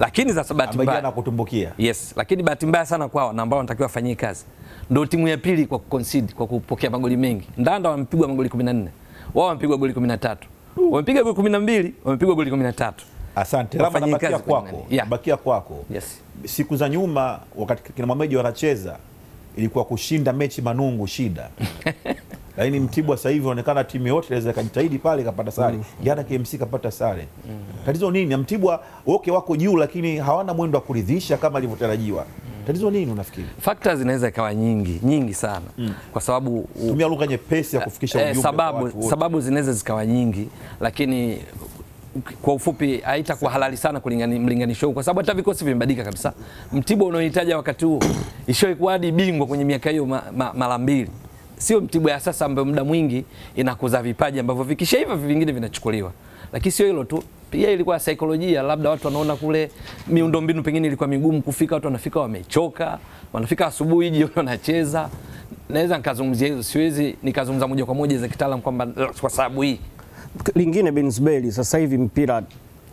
Lakini za bahati mbaya jana kutumbukia. Yes, lakini bahati mbaya sana kwao na ambao wanatakiwa fanyie kazi. Ndio timu ya pili kwa concede, kwa kupokea magoli mengi. Ndanda wamepigwa magoli kumi na nne. Wao wamepigwa goli kumi na tatu. Wamepigwa goli kumi na mbili, wamepigwa goli kumi na tatu. Asante. Labda nabakia kwako. Yeah. Bakia kwako. Yes. Siku za nyuma wakati kina Mwameja wanacheza ilikuwa kushinda mechi manungu shida. Lakini Mtibwa sasa hivi inaonekana timu yote inaweza kujitahidi pale kapata sare. Jana K M C kapata sare. Tatizo nini? Mtibwa woke wako juu lakini hawana mwendo wa kuridhisha kama ilivyotarajiwa. Tatizo nini unafikiri? Factors zinaweza kawa nyingi, nyingi sana. Mm. Kwa sababu tumia lugha nyepesi ya kufikisha ujumbe. Eh, sababu sababu zinaweza zikawa nyingi, lakini kwa ufupi haitakuwa halali sana kulingana mlinganisho, kwa sababu hata vikosi vimebadilika kabisa. Mtibwa unaohitaji wakati huo ishoikuwa hadi bingwa kwenye miaka hiyo ma, ma, mara mbili. Sio Mtibwa ya sasa ambayo muda mwingi inakuza vipaji ambavyo vikisha hivyo vingine vinachukuliwa. Lakini sio hilo tu, pia ilikuwa saikolojia, labda watu wanaona kule miundombinu pengine ilikuwa migumu kufika, watu wanafika wamechoka, wanafika asubuhi jioni wanacheza. Naweza nikazungumzia hizo, siwezi nikazungumza moja kwa moja za kitaalamu kwamba kwa sababu hii. Lingine Binsbeli sasa hivi mpira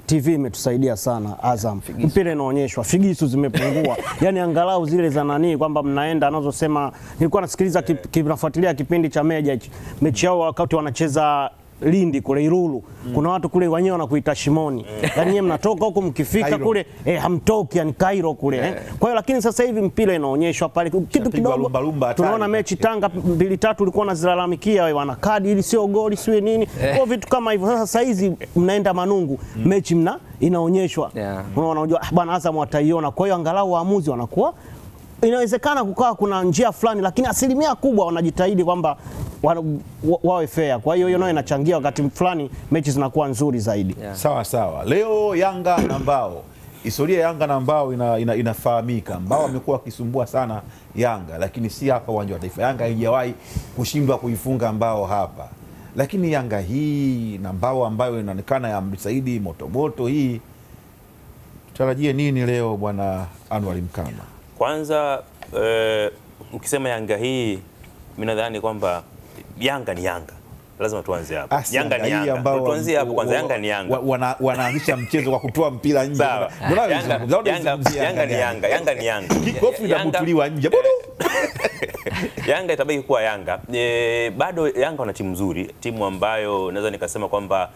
T V imetusaidia sana. Azam mpira inaonyeshwa, figisu zimepungua. Yaani angalau zile za nani kwamba mnaenda anazosema. Nilikuwa nasikiliza kip, kip, nafuatilia kipindi cha Meja mechi yao wakati wanacheza Lindi kule Irulu. Mm. Kuna watu kule wenyewe wanakuita Shimoni. Yaani yeye mnatoka huko mkifika Cairo. Kule eh hamtoki yani Cairo kule eh. Kwa hiyo lakini sasa hivi mpira inaonyeshwa pale kitu kidogo. Tunaona mechi Tanga mbili tatu ulikuwa unazilalamikia wewe wana kadi ili sio goli sio nini. Kwa vitu kama hivyo sasa sasa hizi mnaenda manungu. Mm. Mechi mna inaonyeshwa. Yeah. Unaona unajua bwana Azam wataiona. Kwa hiyo angalau waamuzi wanakuwa inawezekana kukawa kuna njia fulani, lakini asilimia kubwa wanajitahidi kwamba wawe fair. Kwa hiyo hiyo nayo inachangia wakati fulani mechi zinakuwa nzuri zaidi. Yeah. Sawa sawa. Leo Yanga na Mbao. Historia ya Yanga na Mbao ina, ina, inafahamika. Mbao amekuwa akisumbua sana Yanga, lakini si hapa uwanja wa Taifa. Yanga haijawahi kushindwa kuifunga Mbao hapa. Lakini Yanga hii na Mbao ambayo inaonekana ya Msaidi motomoto hii, tutarajie nini leo bwana Anwar Mkama? Kwanza ee, ukisema Yanga hii mimi nadhani kwamba Yanga ni Yanga. Lazima tuanze hapo. Yanga ni Yanga. Tuanze hapo kwanza. Yanga ni Yanga. Wanaanzisha mchezo kwa kutoa mpira nje. Yanga ni Yanga. Yanga ni Yanga. Kikofu inabutuliwa nje. Yanga itabaki kuwa Yanga. E, bado Yanga wana timu nzuri, timu ambayo naweza nikasema kwamba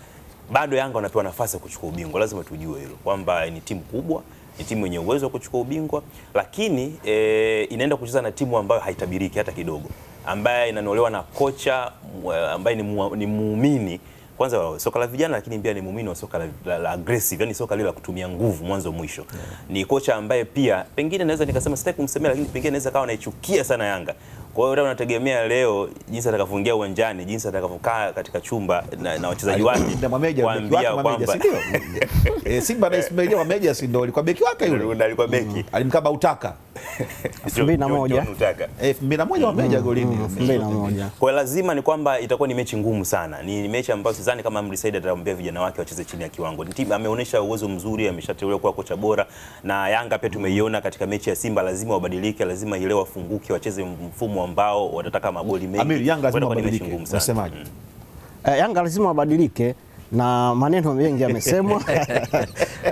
bado Yanga wanapewa nafasi ya kuchukua ubingwa. Lazima tujue hilo kwamba ni timu kubwa, ni timu yenye uwezo wa kuchukua ubingwa, lakini e, inaenda kucheza na timu ambayo haitabiriki hata kidogo, ambaye inanolewa na kocha ambaye ni, mu, ni muumini kwanza wa soka la vijana, lakini pia ni muumini wa soka la, la, la aggressive, yani soka lile la kutumia nguvu mwanzo mwisho. Yeah. Ni kocha ambaye pia pengine naweza nikasema sitaki kumsemea, lakini pengine naweza kawa naichukia sana Yanga. Kwa hiyo unategemea leo jinsi atakafungia uwanjani, jinsi atakavokaa katika chumba na, na wachezaji wake. Na Mwameja kuambia kwamba si ndio? Eh, Simba na Ismail Mwameja si ndio alikuwa beki wake yule? Ndio alikuwa beki. Alimkaba utaka. elfu mbili na moja. elfu mbili na moja Mwameja golini. elfu mbili na moja. Kwa lazima ni kwamba itakuwa ni mechi ngumu sana. Ni mechi ambayo sidhani kama Mrisaida atawaambia vijana wake wacheze chini ya kiwango. Ni timu ameonyesha uwezo mzuri, ameshateuliwa kuwa kocha bora, na Yanga pia tumeiona katika mechi ya Simba lazima wabadilike, lazima ile wafunguke, wacheze mfumo ambao watataka magoli mengi. Amiri, Yanga lazima wabadilike. Nasemaje? Eh, Yanga lazima wabadilike, na maneno mengi yamesemwa.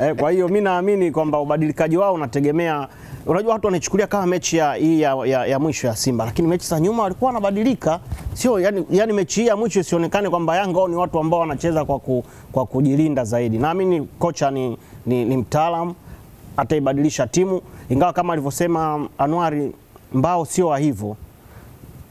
Eh, kwa hiyo mimi naamini kwamba ubadilikaji wao unategemea, unajua watu wanachukulia kama mechi ya ya, ya ya mwisho ya Simba, lakini mechi za nyuma walikuwa wanabadilika. Sio yani, yani mechi hii ya mwisho sionekane kwamba Yanga ni watu ambao wanacheza kwa ku, kwa kujilinda zaidi. Naamini kocha ni ni, ni mtaalamu, ataibadilisha timu, ingawa kama alivyosema Anwari, Mbao sio hivyo.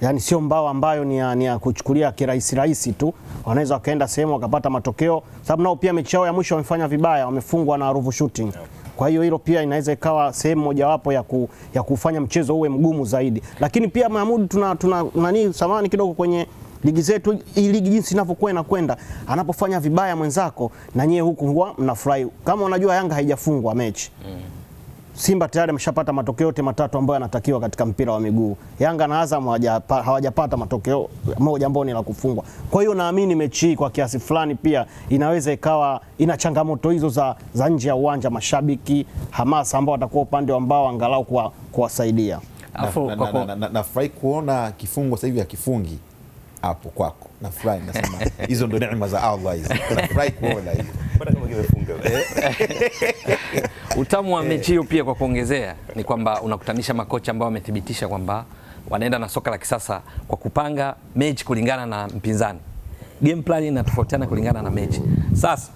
Yani sio Mbao ambayo ni ya, ni ya kuchukulia kirahisi rahisi tu. Wanaweza wakaenda sehemu wakapata matokeo, sababu nao pia mechi yao ya mwisho wamefanya vibaya, wamefungwa na Ruvu Shooting. Kwa hiyo hilo pia inaweza ikawa sehemu mojawapo ya ku, ya kufanya mchezo uwe mgumu zaidi. Lakini pia Mahmud, tuna tuna nani samani kidogo kwenye ligi zetu, hii ligi jinsi inavyokuwa inakwenda, anapofanya vibaya mwenzako na nyewe huku huwa mnafurahi. Kama unajua Yanga haijafungwa mechi. Mm. Simba tayari ameshapata matokeo yote matatu ambayo yanatakiwa katika mpira wa miguu. Yanga na Azam hawajapata matokeo moja ambao ni la kufungwa. Kwa hiyo naamini mechi hii kwa kiasi fulani pia inaweza ikawa ina changamoto hizo za, za nje ya uwanja, mashabiki, hamasa ambao watakuwa upande wa Mbao angalau kwa kuwasaidia. Na, na, na, na, na, na furahi kuona kifungo sasa hivi akifungi hapo kwako. Na furahi nasema hizo ndo neema za Allah hizo. Na furahi kuona hiyo. Utamu wa mechi hiyo pia kwa kuongezea ni kwamba unakutanisha makocha ambao wamethibitisha kwamba wanaenda na soka la kisasa kwa kupanga mechi kulingana na mpinzani. Game plan inatofautiana kulingana na mechi. Sasa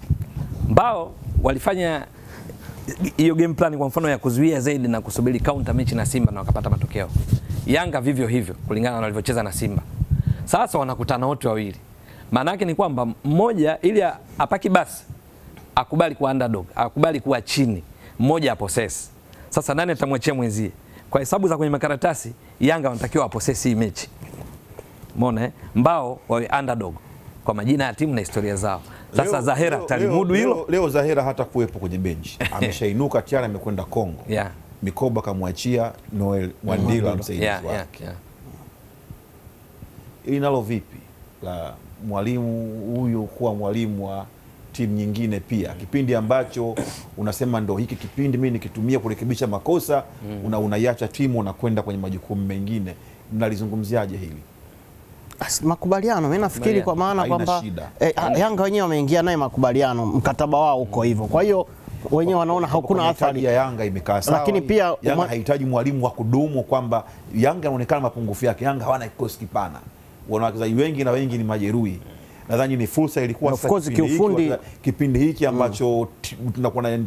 Mbao walifanya hiyo game plan kwa mfano ya kuzuia zaidi na kusubiri counter mechi na Simba na wakapata matokeo. Yanga vivyo hivyo kulingana na walivyocheza na Simba. Sasa wanakutana wote wawili. Maana yake ni kwamba mmoja ili apaki basi akubali kuwa underdog, akubali kuwa chini, mmoja aposess. Sasa nani atamwachia mwenzie? Kwa hesabu za kwenye makaratasi, Yanga wanatakiwa aposess hii mechi. Umeona eh? Mbao wawe underdog kwa majina ya timu na historia zao. Sasa leo, Zahera talimudu hilo. Leo, leo Zahera hata kuwepo kwenye benchi. Ameshainuka tiara amekwenda Kongo. Yeah. Mikoba kamwachia Noel Wandila msaidizi yeah, wake. Yeah, yeah. Inalo vipi la mwalimu huyu kuwa mwalimu wa timu nyingine pia, kipindi ambacho unasema ndo hiki kipindi mimi nikitumia kurekebisha makosa, mm. una unaiacha timu na kwenda kwenye majukumu mengine. Mnalizungumziaje hili? Makubaliano, mimi nafikiri kwa maana kwamba eh, Yanga wenyewe wameingia naye makubaliano, mkataba wao uko hivyo. Kwa hiyo wenyewe wanaona hakuna athari ya Yanga imekaa sawa. Lakini pia Yanga hahitaji mwalimu wa kudumu, kwamba Yanga inaonekana mapungufu yake. Yanga hawana kikosi kipana, wanawachezaji wengi na wengi ni majeruhi. Nadhani ni fursa ilikuwa sasa kiufundi kipindi hiki ambacho mm. tunakuwa na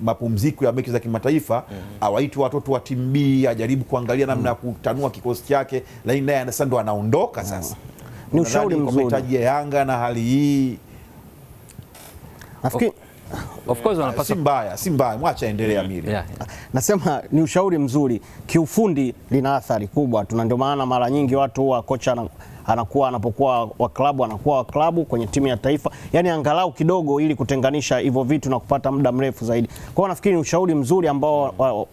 mapumziko ya mechi za kimataifa, mm. awaiti watoto wa timu B ajaribu kuangalia namna ya mm. kutanua kikosi chake, lakini naye anasema ndo anaondoka sasa. Ni ushauri mzuri kwa mahitaji ya Yanga na hali hii. Nafikiri Of course wanapaswa. Si mbaya, si mbaya, mwacha endelea mili. Yeah, yeah. Nasema ni ushauri mzuri, kiufundi lina athari kubwa. Tuna ndio maana mara nyingi watu wa kocha na anakuwa anapokuwa wa klabu anakuwa wa klabu kwenye timu ya taifa, yani angalau kidogo ili kutenganisha hivyo vitu na kupata muda mrefu zaidi. Kwa nafikiri ni ushauri mzuri ambao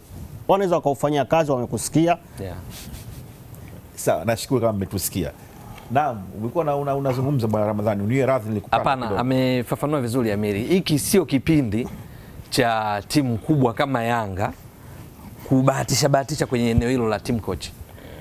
wanaweza wakaufanyia kazi, wamekusikia. Yeah. Sawa, nashukuru kama mmetusikia. Naam, ulikuwa na unazungumza una bwana Ramadhani, uniwe radhi nilikupata. Hapana, amefafanua vizuri Amiri. Hiki sio kipindi cha timu kubwa kama Yanga kubahatisha bahatisha kwenye eneo hilo la team coach.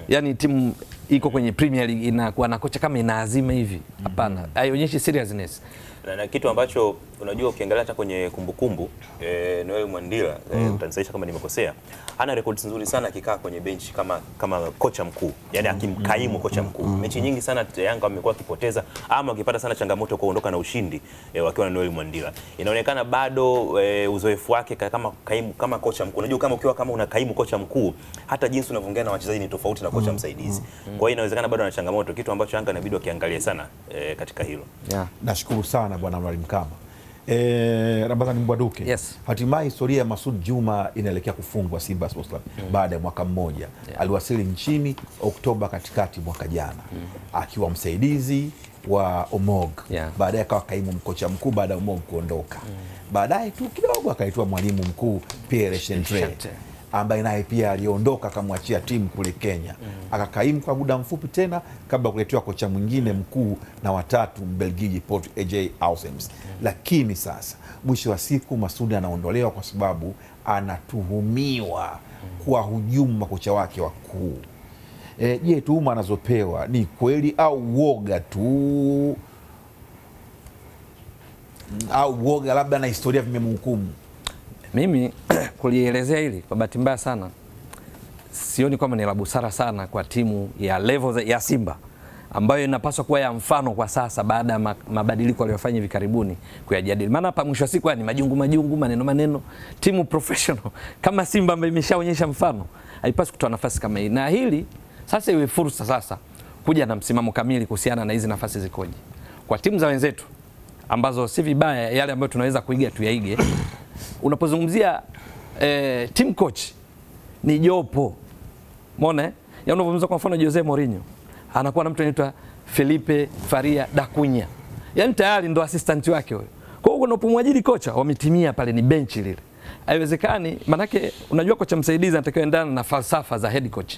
Yaani timu iko kwenye Premier League inakuwa na kocha kama inaazima hivi. Hapana, haionyeshi seriousness. Na, na kitu ambacho unajua ukiangalia hata kwenye kumbukumbu eh, Noel Wandila eh, mtanisaisha kama nimekosea, ana records nzuri sana akikaa kwenye bench kama kama kocha mkuu, yani akimkaimu kocha mkuu. Mechi nyingi sana Yanga wamekuwa kipoteza ama wakipata sana changamoto kuondoka na ushindi eh, wakiwa na Noel Wandila. Inaonekana bado eh, uzoefu wake kama kaimu kama kocha mkuu. Unajua kama ukiwa kama unakaimu kocha mkuu, hata jinsi unavyoongea na wachezaji ni tofauti na kocha msaidizi. Kwa hiyo inawezekana bado ana changamoto, kitu ambacho Yanga inabidi wakiangalia sana eh, katika hilo. Yeah. Nashukuru sana bwana Mwalimu Kama. Eh, Ramadhani Mbwaduke. Yes. Hatimaye historia ya Masud Juma inaelekea kufungwa Simba Sports Club mm. baada ya mwaka mmoja. Yeah. Aliwasili nchini Oktoba katikati mwaka jana mm. akiwa msaidizi wa Omog. Yeah. Baadaye akawa kaimu mkocha mkuu baada ya Omog kuondoka. Mm. Baadaye tu kidogo akaitwa mwalimu mkuu Pierre Shamte, ambaye naye pia aliondoka akamwachia timu kule Kenya. Mm. Akakaimu kwa muda mfupi tena kabla kuletewa kocha mwingine mkuu na watatu Mbelgiji Port A J Ausems. Mm. Lakini sasa mwisho wa siku Masudi anaondolewa kwa sababu anatuhumiwa kwa hujumu makocha wake wakuu. Eh, je, tuhuma anazopewa ni kweli au woga tu? Au woga labda na historia vimemhukumu? Mimi kulielezea hili kwa bahati mbaya sana, sioni kama ni la busara sana kwa timu ya level ya Simba ambayo inapaswa kuwa ya mfano kwa sasa baada ya mabadiliko aliyofanya hivi karibuni kuyajadili. Maana hapa mwisho siku ni majungu majungu, maneno maneno. Timu professional kama Simba ambayo imeshaonyesha mfano haipaswi kutoa nafasi kama hii. Na hili sasa iwe fursa sasa kuja na msimamo kamili kuhusiana na hizi nafasi zikoje kwa timu za wenzetu ambazo si vibaya, yale ambayo tunaweza kuiga tuyaige. Unapozungumzia eh, team coach ni jopo. Umeona eh? Ya unapozungumza kwa mfano Jose Mourinho anakuwa na mtu anaitwa Felipe Faria da Cunha. Yaani tayari ndo assistant wake huyo. Kwa hiyo unapomwajiri kocha wametimia pale ni bench lile. Haiwezekani, manake unajua kocha msaidizi anatakiwa endana na falsafa za head coach.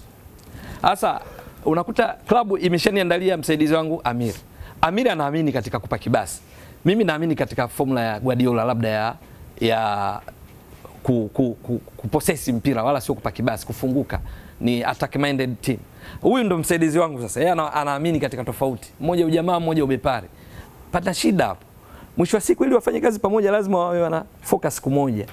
Sasa unakuta klabu imeshaniandalia msaidizi wangu Amir. Amir anaamini katika kupa kibasi. Mimi naamini katika formula ya Guardiola labda ya ya ku, ku, ku, kuposesi mpira wala sio kupaki basi, kufunguka, ni attack minded team. Huyu ndo msaidizi wangu sasa, yeye anaamini katika tofauti, mmoja ujamaa mmoja ubepare. Pata shida hapo mwisho wa siku, ili wafanye kazi pamoja lazima wawe wana focus kumoja.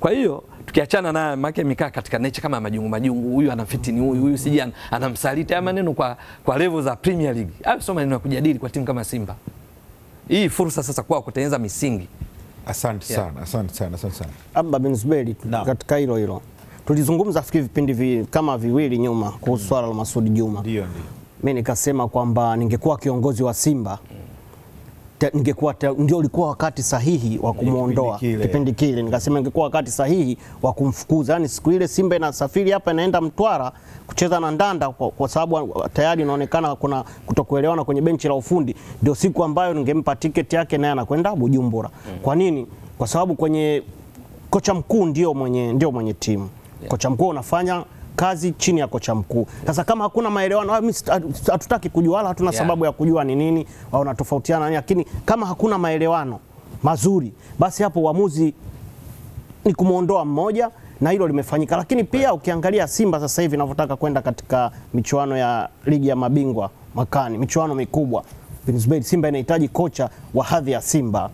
Kwa hiyo tukiachana na make mikaa katika nature kama majungu majungu, huyu anafitini huyu, huyu sije anamsaliti ama neno kwa kwa level za Premier League. Hayo sio maneno ya kujadili kwa timu kama Simba. Hii fursa sasa kwa kutengeneza misingi. Asante sana, yeah. asante sana, asante sana. Abba Benzbeli no. katika hilo hilo. Tulizungumza fikiri vipindi vi, kama viwili nyuma kuhusu swala la Masudi Juma. Ndio ndio. Mimi nikasema kwamba ningekuwa kiongozi wa Simba ningekuwa ndio ulikuwa wakati sahihi wa kumuondoa kipindi kile. Nikasema ningekuwa wakati sahihi wa kumfukuza. Yaani siku ile Simba inasafiri hapa inaenda Mtwara kucheza na Ndanda kwa, kwa sababu tayari inaonekana kuna kutokuelewana kwenye benchi la ufundi, ndio siku ambayo ningempa tiketi yake naye anakwenda Bujumbura. Kwa nini? Kwa sababu kwenye kocha mkuu ndio mwenye ndio mwenye timu. Kocha mkuu unafanya kazi chini ya kocha mkuu. Sasa kama hakuna maelewano, mimi hatutaki kujua wala hatuna yeah. sababu ya kujua ni nini au natofautiana nini, lakini kama hakuna maelewano mazuri basi hapo uamuzi ni kumuondoa mmoja, na hilo limefanyika. Lakini pia ukiangalia Simba sasa hivi inavyotaka kwenda katika michuano ya ligi ya mabingwa makani, michuano mikubwa, Simba inahitaji kocha wa hadhi ya Simba.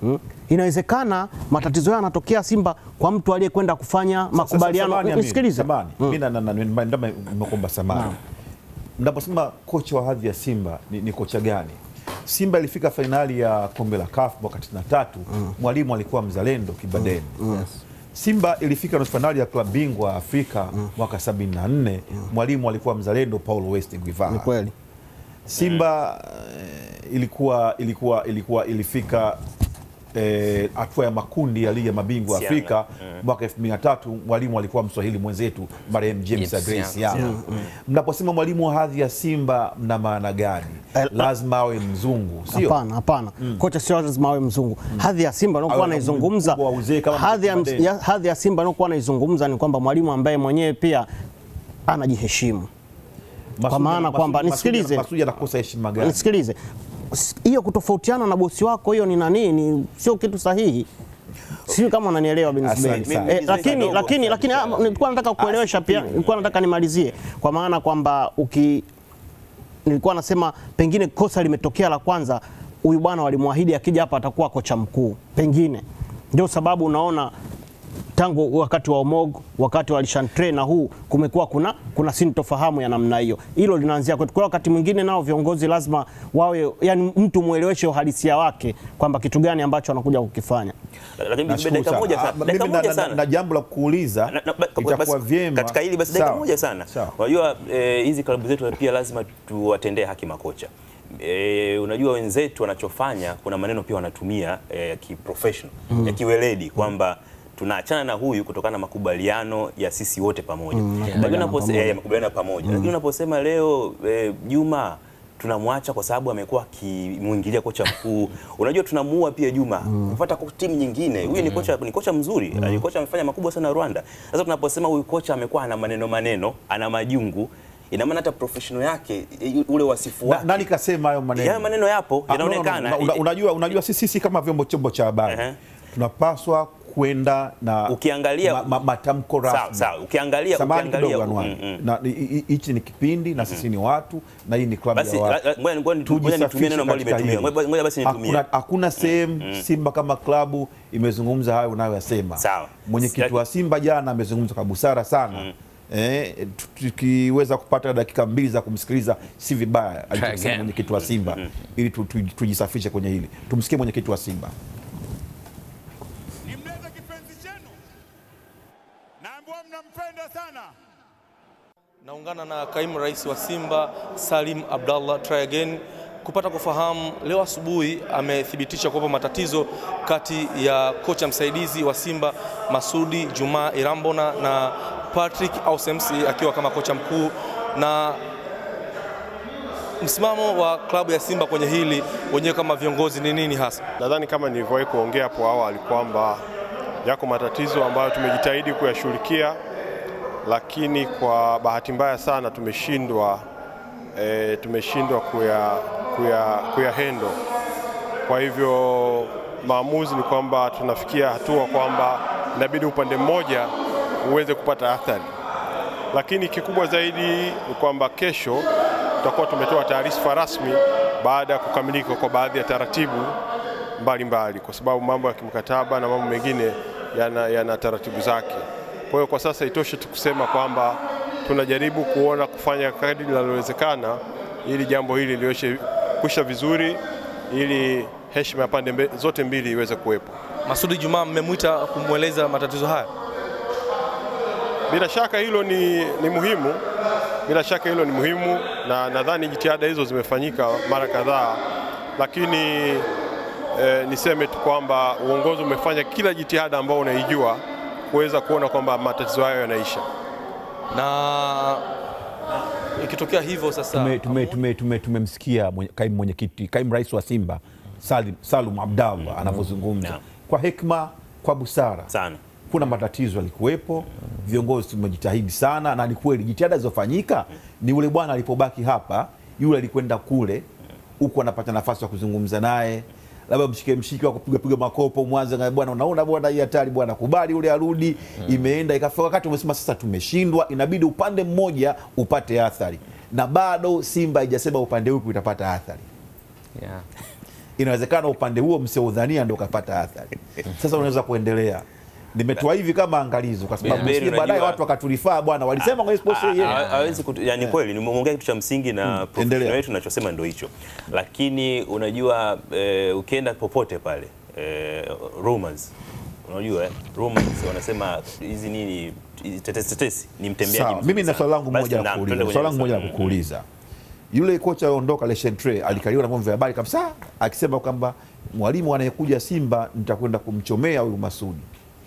Hmm? Inawezekana matatizo yanatokea Simba kwa mtu aliyekwenda kufanya makubaliano. Nisikilize mimi na ndama mkomba samani. Mnaposema kocha wa hadhi ya Simba ni, ni kocha gani? Simba ilifika finali ya kombe la C A F mwaka tisini na tatu, mm. mwalimu alikuwa mzalendo Kibadeni. Mm. Yes. Simba ilifika nusu finali ya klabu bingwa Afrika mwaka sabini na nne, mm. mwalimu alikuwa mzalendo Paulo West Guevara. Ni kweli. Simba ilikuwa ilikuwa ilikuwa ilifika eh, hatua ya makundi ya ligi ya mabingwa Afrika mm. mwaka elfu mbili na tatu mwalimu alikuwa Mswahili mwenzetu marehemu James Grace Yanga. mm. mm. Mnaposema mwalimu wa hadhi ya Simba mna maana gani? Lazima awe mzungu, sio? Hapana, hapana. Mm. Kocha sio lazima awe mzungu. Mm. Hadhi ya Simba anaokuwa anaizungumza. Hadhi ya hadhi ya Simba anaokuwa anaizungumza ni kwamba mwalimu ambaye mwenyewe pia anajiheshimu. Kwa maana kwamba nisikilize. Masuja anakosa heshima gani? Nisikilize. Hiyo kutofautiana na bosi wako hiyo ni nani? Ni sio kitu sahihi. Sio kama unanielewa binafsi. Eh, lakini lakini lakini nilikuwa nataka kuelewesha pia, nilikuwa nataka nimalizie. Kwa maana kwamba uki nilikuwa nasema pengine kosa limetokea la kwanza, huyu bwana walimwahidi akija hapa atakuwa kocha mkuu. Pengine ndio sababu unaona tangu wakati wa Omogo, wakati wa Shamte na huu kumekuwa kuna kuna sintofahamu ya namna hiyo. Hilo linaanzia kwetu. Kwa wakati mwingine nao viongozi lazima wawe, yani mtu mueleweshe uhalisia wake kwamba kitu gani ambacho anakuja kukifanya. Lakini dakika moja sana, dakika moja sana na jambo la kuuliza itakuwa vyema katika hili basi dakika moja sana. Unajua hizi klabu zetu pia lazima tuwatendee haki makocha. E, unajua wenzetu wanachofanya kuna maneno pia wanatumia e, ya kiprofessional, mm. ya kiweledi kwamba tunaachana na huyu kutokana na makubaliano ya sisi wote pamoja. Mm. Yeah. Lakini unaposema ya makubaliano pamoja, mm. lakini unaposema leo Juma e, tunamwacha kwa sababu amekuwa akimuingilia kocha mkuu. Unajua tunamuua pia Juma. Mm. Kufuata kwa timu nyingine. Huyu ni kocha ni kocha mzuri. Mm. Ni kocha amefanya makubwa sana Rwanda. Sasa tunaposema huyu kocha amekuwa ana maneno maneno, ana majungu, ina maana hata professional yake ule wasifu wake. Nani kasema hayo maneno? Ya maneno yapo, yanaonekana. Unajua unajua sisi sisi kama vyombo chombo cha habari. Uh -huh. Tunapaswa kwenda na ukiangalia ma, ma, matamko rasmi. Sawa, ukiangalia Samani ukiangalia mm, mm. na hichi ni kipindi na sisi ni watu na hii ni klabu ya watu. Basi ngoja ngoja nitumie neno ambalo limetumia. Ngoja basi nitumie. Hakuna sehemu mm, mm. Simba kama klabu imezungumza hayo unayoyasema. Sawa. Mwenyekiti wa Simba jana amezungumza kwa busara sana. Mm. Eh, tukiweza kupata dakika mbili za kumsikiliza si vibaya alichosema mwenyekiti wa Simba ili tujisafishe kwenye hili. Tumsikie mwenyekiti wa Simba. Nimleta kipenzi chenu na ambao mnampenda sana. Naungana na kaimu rais wa Simba Salim Abdallah Try Again kupata kufahamu leo asubuhi amethibitisha kwamba matatizo kati ya kocha msaidizi wa Simba Masudi Juma Irambona na Patrick Ausemsi akiwa kama kocha mkuu, na msimamo wa klabu ya Simba kwenye hili wenyewe kama viongozi ni nini hasa? Nadhani kama nilivyowahi kuongea hapo awali kwamba yako matatizo ambayo tumejitahidi kuyashughulikia, lakini kwa bahati mbaya sana tumeshindwa e, tumeshindwa kuya kuya kuyahendo. Kwa hivyo maamuzi ni kwamba tunafikia hatua kwamba inabidi upande mmoja uweze kupata athari, lakini kikubwa zaidi ni kwamba kesho tutakuwa tumetoa taarifa rasmi baada ya kukamilika kwa baadhi ya taratibu mbalimbali, kwa sababu mambo ya kimkataba na mambo mengine yana, yana taratibu zake. Kwa hiyo kwa sasa itoshe tukusema kwamba tunajaribu kuona kufanya kadri linalowezekana ili jambo hili lioshe kusha vizuri ili heshima ya pande mbe, zote mbili iweze kuwepo. Masudi Juma mmemwita kumweleza matatizo haya? Bila shaka hilo ni, ni muhimu, bila shaka hilo ni muhimu, na nadhani jitihada hizo zimefanyika mara kadhaa, lakini eh, niseme tu kwamba uongozi umefanya kila jitihada ambao unaijua kuweza kuona kwamba matatizo hayo yanaisha. Na ikitokea hivyo sasa tumemsikia tume, tume, tume kaimu mwenyekiti, kaimu rais wa Simba Salim, Salum Abdallah anavyozungumza kwa hekima, kwa busara sana. Kuna matatizo yalikuwepo, viongozi tumejitahidi sana, na ni kweli jitihada zilizofanyika. Ni ule bwana alipobaki hapa, yule alikwenda kule, huko anapata nafasi ya kuzungumza naye, labda mshike mshiki wa kupiga piga makopo mwanzo na bwana, unaona bwana hii hatari bwana, kubali ule arudi. Imeenda ikafika wakati umesema sasa tumeshindwa, inabidi upande mmoja upate athari, na bado Simba haijasema upande upi utapata athari. Yeah. Inawezekana upande huo msioudhania ndio kapata athari. Sasa unaweza kuendelea. Nimetoa hivi kama angalizo kwa sababu msije baadaye watu wakatulifaa bwana walisema kwa sports yeye hawezi, yani kweli nimeongea kitu cha msingi na professional wetu tunachosema ndio hicho. Lakini unajua e, ukienda popote pale e, rumors, unajua eh, rumors wanasema hizi nini tetesi tetesi ni mtembeaji. Mimi na swali langu moja la kuuliza, swali langu moja la kukuuliza, yule kocha aliondoka Leshentre alikaliwa na vyombo vya habari kabisa akisema kwamba mwalimu anayekuja Simba nitakwenda kumchomea huyu Masudi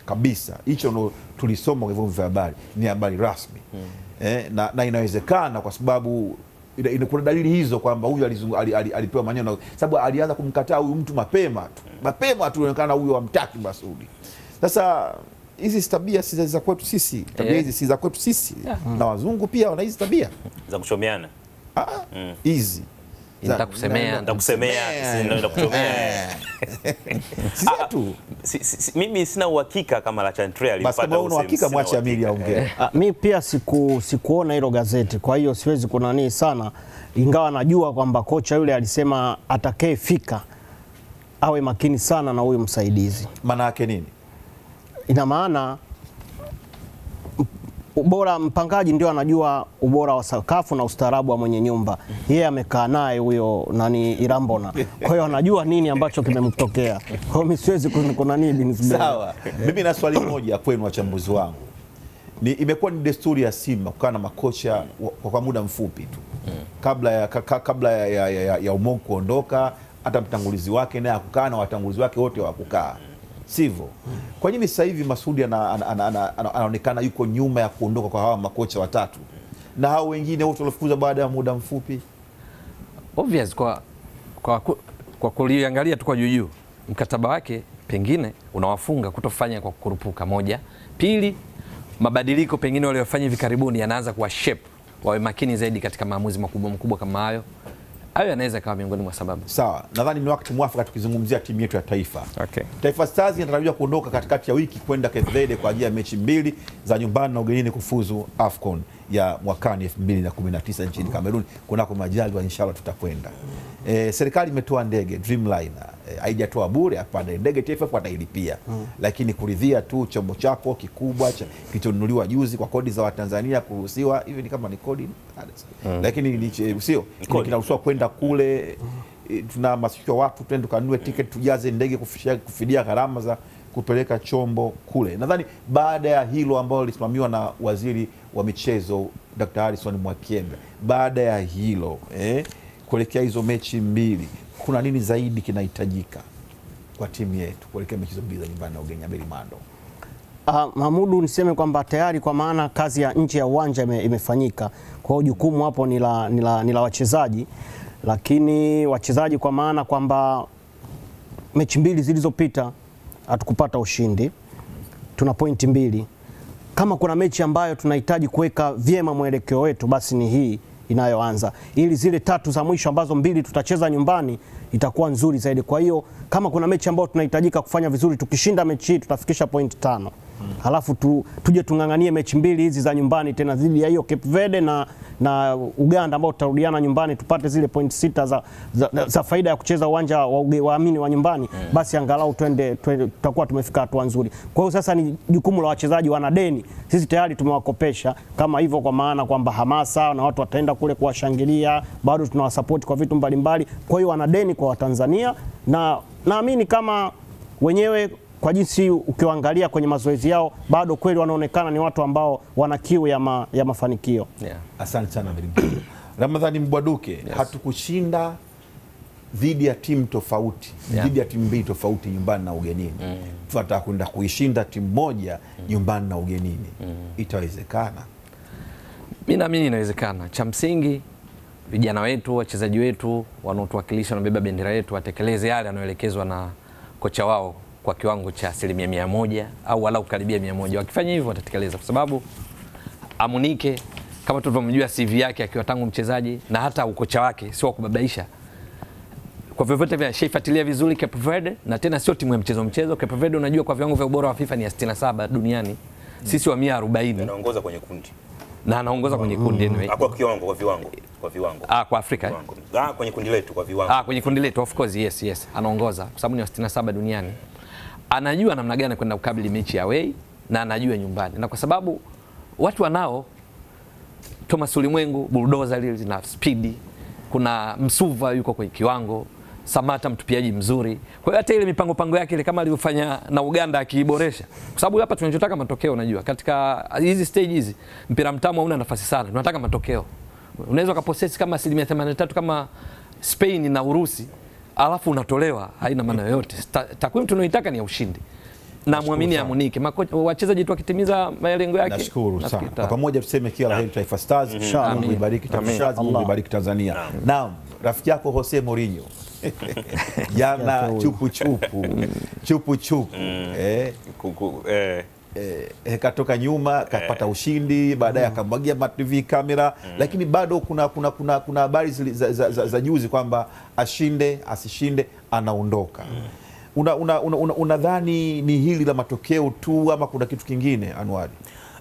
kabisa. Hicho ndo tulisoma kwa vyombo vya habari, ni habari rasmi. Mm. Eh, na, na inawezekana kwa sababu inakuwa dalili hizo kwamba huyu alipewa ali, ali, ali maneno, sababu alianza kumkataa huyu mtu mapema tu. Mapema tu inaonekana huyu hamtaki Masudi. Sasa hizi tabia si za kwetu sisi, tabia hizi si za kwetu sisi, yeah. Na wazungu pia wana hizi tabia za kuchomeana. Ah, hizi mm. Nitakusemea, nitakusemea, sisi nitakuchomea. Sasa tu mimi sina uhakika kama la Chantre alipata usemi. Basi kama una uhakika mwache Amiri aongee. Mimi pia siku sikuona hilo gazeti, kwa hiyo siwezi kunani sana, ingawa najua kwamba kocha yule alisema atakayefika awe makini sana na huyo msaidizi. Maana yake nini? Ina maana ubora mpangaji ndio anajua ubora wa sakafu na ustaarabu wa mwenye nyumba. Yeye amekaa naye huyo nani Irambona. Kwa hiyo anajua nini ambacho kimemtokea. Kwa hiyo mimi siwezi kuna nini. Sawa. Mimi na swali moja kwenu wachambuzi wangu. Ni imekuwa ni desturi ya Simba kukaa na makocha kwa, kwa muda mfupi tu. Kabla ya ka, kabla ya ya, ya, ya Umongo kuondoka, hata mtangulizi wake naye akukaa na watangulizi wake wote wakukaa. Sivyo. Kwa nini sasa hivi Masudi anaonekana yuko nyuma ya kuondoka kwa hawa makocha watatu na hao wengine wote walofukuza baada ya muda mfupi? Obvious kwa kwa kwa kuliangalia tu kwa juju, mkataba wake pengine unawafunga kutofanya kwa kukurupuka moja. Pili, mabadiliko pengine waliyofanya hivi karibuni yanaanza kuwa shape, wawe makini zaidi katika maamuzi makubwa makubwa kama hayo. Hayo yanaweza kama miongoni mwa sababu. Sawa, nadhani ni wakati mwafaka tukizungumzia timu yetu ya taifa. Okay. Taifa Stars inatarajiwa kuondoka katikati ya wiki kwenda Kibadeni kwa ajili ya mechi mbili za nyumbani na ugenini kufuzu AFCON ya mwakani elfu mbili na kumi na tisa nchini Kamerun. Kunako majaliwa inshallah tutakwenda. E, serikali imetoa ndege Dreamliner. E, haijatoa bure, hapana, ndege T F F watailipia. Mm. Lakini kuridhia tu chombo chako kikubwa cha kilichonunuliwa juzi kwa kodi za Watanzania kuruhusiwa, hivi ni kama ni kodi. Mm. Lakini ni sio kinaruhusiwa kwenda kule, tunahamasisha watu twende kanunue tiketi tujaze ndege kufidia kufidia gharama za kupeleka chombo kule. Nadhani baada ya hilo ambalo lisimamiwa na waziri wa michezo Daktari Harrison Mwakyembe, baada ya hilo eh, kuelekea hizo mechi mbili, kuna nini zaidi kinahitajika kwa timu yetu kuelekea mechi mbili za nyumbani na ugeni Belimando? Ah, Mahmudu, niseme kwamba tayari kwa maana kazi ya nje ya uwanja ime, imefanyika. Kwa hiyo jukumu hapo ni la ni la, ni la wachezaji, lakini wachezaji kwa maana kwamba mechi mbili zilizopita hatukupata ushindi, tuna pointi mbili. Kama kuna mechi ambayo tunahitaji kuweka vyema mwelekeo wetu, basi ni hii inayoanza, ili zile tatu za mwisho ambazo mbili tutacheza nyumbani itakuwa nzuri zaidi. Kwa hiyo kama kuna mechi ambayo tunahitajika kufanya vizuri, tukishinda mechi hii tutafikisha point tano. Hmm. Halafu tu, tuje tunganganie mechi mbili hizi za nyumbani tena dhidi ya hiyo Cape Verde na na Uganda ambao tutarudiana nyumbani, tupate zile point sita za, za, za faida ya kucheza uwanja wa waamini wa nyumbani. Hmm. Basi angalau twende tutakuwa tumefika hatua nzuri. Kwa hiyo sasa ni jukumu la wachezaji, wana deni, sisi tayari tumewakopesha kama hivyo, kwa maana kwamba hamasa na watu wataenda kule kuwashangilia, bado tunawasupport kwa vitu mbalimbali. Kwa hiyo wana deni kwa Watanzania, na naamini kama wenyewe kwa jinsi ukiwaangalia kwenye mazoezi yao bado kweli wanaonekana ni watu ambao wana kiu ya, ma, ya mafanikio. Yeah. Asante sana Mlimbu. Ramadhani Mbwaduke, yes. Hatukushinda dhidi ya timu tofauti, yeah. Dhidi ya timu mbili tofauti nyumbani na ugenini. Mm. Tutataka kwenda kuishinda timu moja nyumbani na ugenini. Mm. Itawezekana. Mimi naamini inawezekana. Cha msingi vijana wetu, wachezaji wetu wanaotuwakilisha na beba bendera yetu watekeleze yale yanayoelekezwa na kocha wao kwa kiwango cha asilimia mia moja au walau karibia mia moja. Wakifanya hivyo watatekeleza, kwa sababu Amunike kama tulivyomjua C V yake akiwa tangu mchezaji na hata ukocha wake sio kubabaisha. Kwa vyovyote vya shaifuatilia vizuri Cape Verde, na tena sio timu ya mchezo mchezo. Cape Verde unajua kwa viwango vya ubora wa FIFA ni sitini na saba duniani, sisi wa mia arobaini. Anaongoza kwenye kundi. Na anaongoza kwenye kundi anyway. Kwa kiwango kwa viwango kwa viwango. Ah, kwa Afrika. Ah, kwenye kundi letu kwa viwango. Ah, kwenye kundi letu of course, yes yes. Anaongoza kwa sababu ni sitini na saba duniani. Anajua namna gani kwenda kukabili mechi ya away na anajua nyumbani. Na kwa sababu watu wanao Thomas Ulimwengu, bulldozer lile na speed, kuna Msuva yuko kwenye kiwango, Samata mtupiaji mzuri. Kwa hiyo hata ile mipango pango yake ile kama alivyofanya na Uganda akiiboresha. Kwa sababu hapa tunachotaka matokeo, unajua. Katika hizi stage hizi mpira mtamu hauna nafasi sana. Tunataka matokeo. Unaweza kupossess kama asilimia themanini na tatu kama Spain na Urusi, alafu unatolewa, haina maana yoyote. Takwimu tunayoitaka ni ya ushindi. Na muamini amunike makocha wachezaji tu wakitimiza malengo yake. Nashukuru sana. Kwa pamoja tuseme kila la heri Taifa Stars. Inshallah Mungu ibariki Taifa, Mungu ibariki Tanzania. Naam, rafiki yako Jose Mourinho. Jana chupu chupu. Chupu chupu. Eh, eh eh katoka nyuma kapata ushindi, baadaye akamwagia T V kamera, lakini bado kuna kuna kuna kuna habari za juzi kwamba ashinde, asishinde anaondoka. Una unadhani una, una, una ni hili la matokeo tu ama kuna kitu kingine Anwari?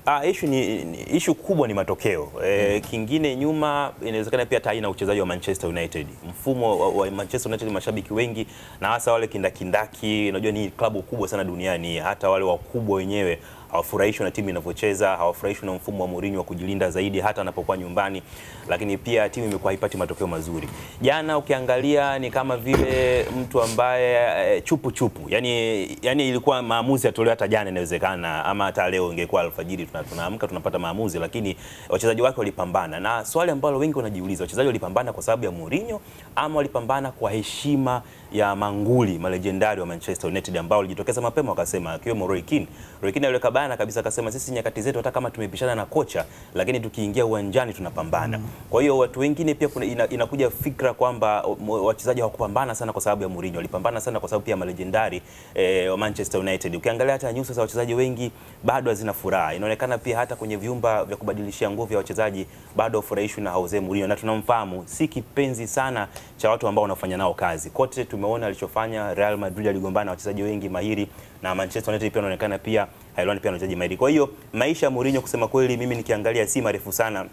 Ah, issue ni, ni issue kubwa ni matokeo. E, mm. Kingine nyuma inawezekana pia taina uchezaji wa Manchester United. Mfumo wa, wa Manchester United, mashabiki wengi na hasa wale kindakindaki, unajua ni klabu kubwa sana duniani, hata wale wakubwa wenyewe hawafurahishwi na timu inavyocheza, hawafurahishwi na mfumo wa Mourinho wa kujilinda zaidi hata anapokuwa nyumbani, lakini pia timu imekuwa haipati matokeo mazuri. Jana ukiangalia ni kama vile mtu ambaye chupu chupu. Yaani yani ilikuwa maamuzi yatolewa hata jana inawezekana ama hata leo ingekuwa alfajiri tunaamka tunapata maamuzi, lakini wachezaji wake walipambana. Na swali ambalo wengi wanajiuliza, wachezaji walipambana kwa sababu ya Mourinho ama walipambana kwa heshima ya manguli malejendari wa Manchester United ambao walijitokeza mapema wakasema, akiwemo Roy Keane. Roy Keane aliweka na kabisa akasema sisi nyakati zetu hata kama tumepishana na kocha lakini tukiingia uwanjani tunapambana. Mm. Kwa hiyo watu wengine pia kuna, ina, inakuja fikra kwamba wachezaji hawakupambana sana kwa sababu ya Mourinho, walipambana sana kwa sababu pia malejendari eh, wa Manchester United. Ukiangalia hata nyuso za wachezaji wengi bado hazina furaha. Inaonekana pia hata kwenye vyumba vya kubadilishia nguo vya wachezaji bado hufurahishwi na Jose Mourinho, na tunamfahamu si kipenzi sana cha watu ambao wanafanya nao kazi. Kote tumeona alichofanya Real Madrid, aligombana na wachezaji wengi mahiri, na Manchester United pia inaonekana pia hailoni pia anajaji maidi. Kwa hiyo maisha Mourinho kusema kweli mimi nikiangalia si marefu sana.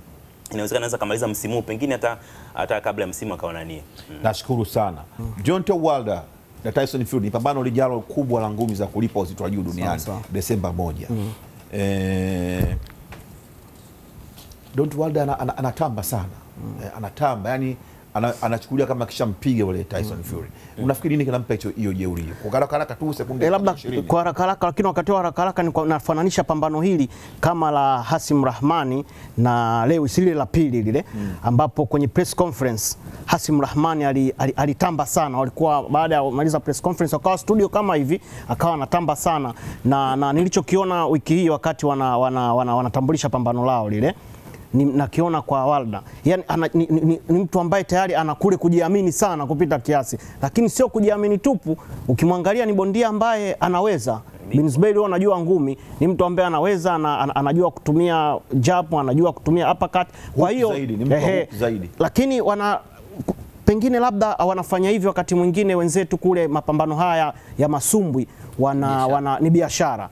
Inawezekana anaweza kamaliza msimu pengine hata hata kabla ya msimu akaona nini. Mm. Nashukuru sana. Mm. John Towalder na Tyson Fury ni pambano lijalo kubwa la ngumi za kulipa uzito wa juu duniani Desemba moja. Mm. Eh John Towalder anatamba ana, ana sana. Mm. Eh, anatamba yani anachukulia ana kama kishampiga wale Tyson mm. Fury. Mm. Unafikiri nini kinampa hicho hiyo jeuri hiyo? Kwa haraka haraka tu sekunde. Eh, labda kwa haraka haraka, lakini wakati wa haraka haraka ninafananisha pambano hili kama la Hasim Rahmani na leo isile la pili lile mm. ambapo kwenye press conference Hasim Rahmani alitamba ali, ali sana. Walikuwa baada ya kumaliza press conference wakawa studio kama hivi, akawa anatamba sana na, na nilichokiona wiki hii wakati wana wanatambulisha wana, wana pambano lao lile. Ni nakiona kwa Walda yani ana, ni, ni, ni, ni mtu ambaye tayari anakule kujiamini sana kupita kiasi, lakini sio kujiamini tupu. Ukimwangalia ni bondia ambaye anaweza Binsbei leo anajua ngumi, ni mtu ambaye anaweza na, an, anajua kutumia jab, anajua kutumia uppercut. Kwa hiyo lakini wana pengine labda wanafanya hivyo wakati mwingine wenzetu kule mapambano haya ya masumbwi wana, wana ni biashara.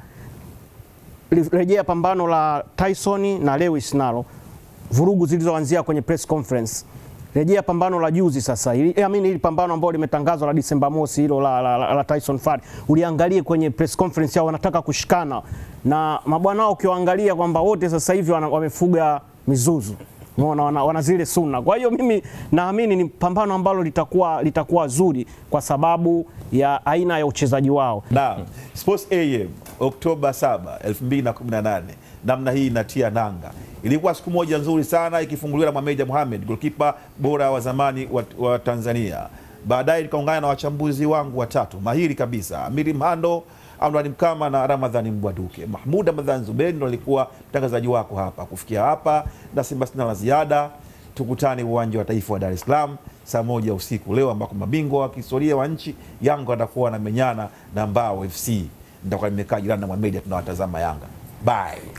Rejea pambano la Tyson na Lewis nalo vurugu zilizoanzia kwenye press conference. Rejea pambano la juzi sasa. Ili, I mean, ili pambano ambao limetangazwa la Disemba mosi hilo la, la, la, la Tyson Fury. Uliangalie kwenye press conference yao wanataka kushikana. Na mabwana ukiwaangalia kwamba wote sasa hivi wamefuga mizuzu. Unaona wana, wana zile sunna. Kwa hiyo mimi naamini ni pambano ambalo litakuwa litakuwa zuri kwa sababu ya aina ya uchezaji wao. Naam. Sports A M Oktoba saba elfu mbili na kumi na nane. Namna hii inatia nanga. Ilikuwa siku moja nzuri sana ikifunguliwa na Mwameja Mohamed, goalkeeper bora wa zamani wa, wa Tanzania. Baadaye nikaungana na wachambuzi wangu watatu mahiri kabisa, Amiri Mhando, Amrani Mkama na Ramadhani Mbwaduke. Mahmud Ramadhani Zuberi ndo alikuwa mtangazaji wako hapa. Kufikia hapa na Simba sina la ziada. Tukutane uwanja wa Taifa wa Dar es Salaam saa moja usiku leo, ambako mabingwa wa kihistoria wa nchi Yanga atakuwa na menyana na Mbao F C. Ndio kwa nimekaa jirani na Mwameja tunawatazama Yanga. Bye.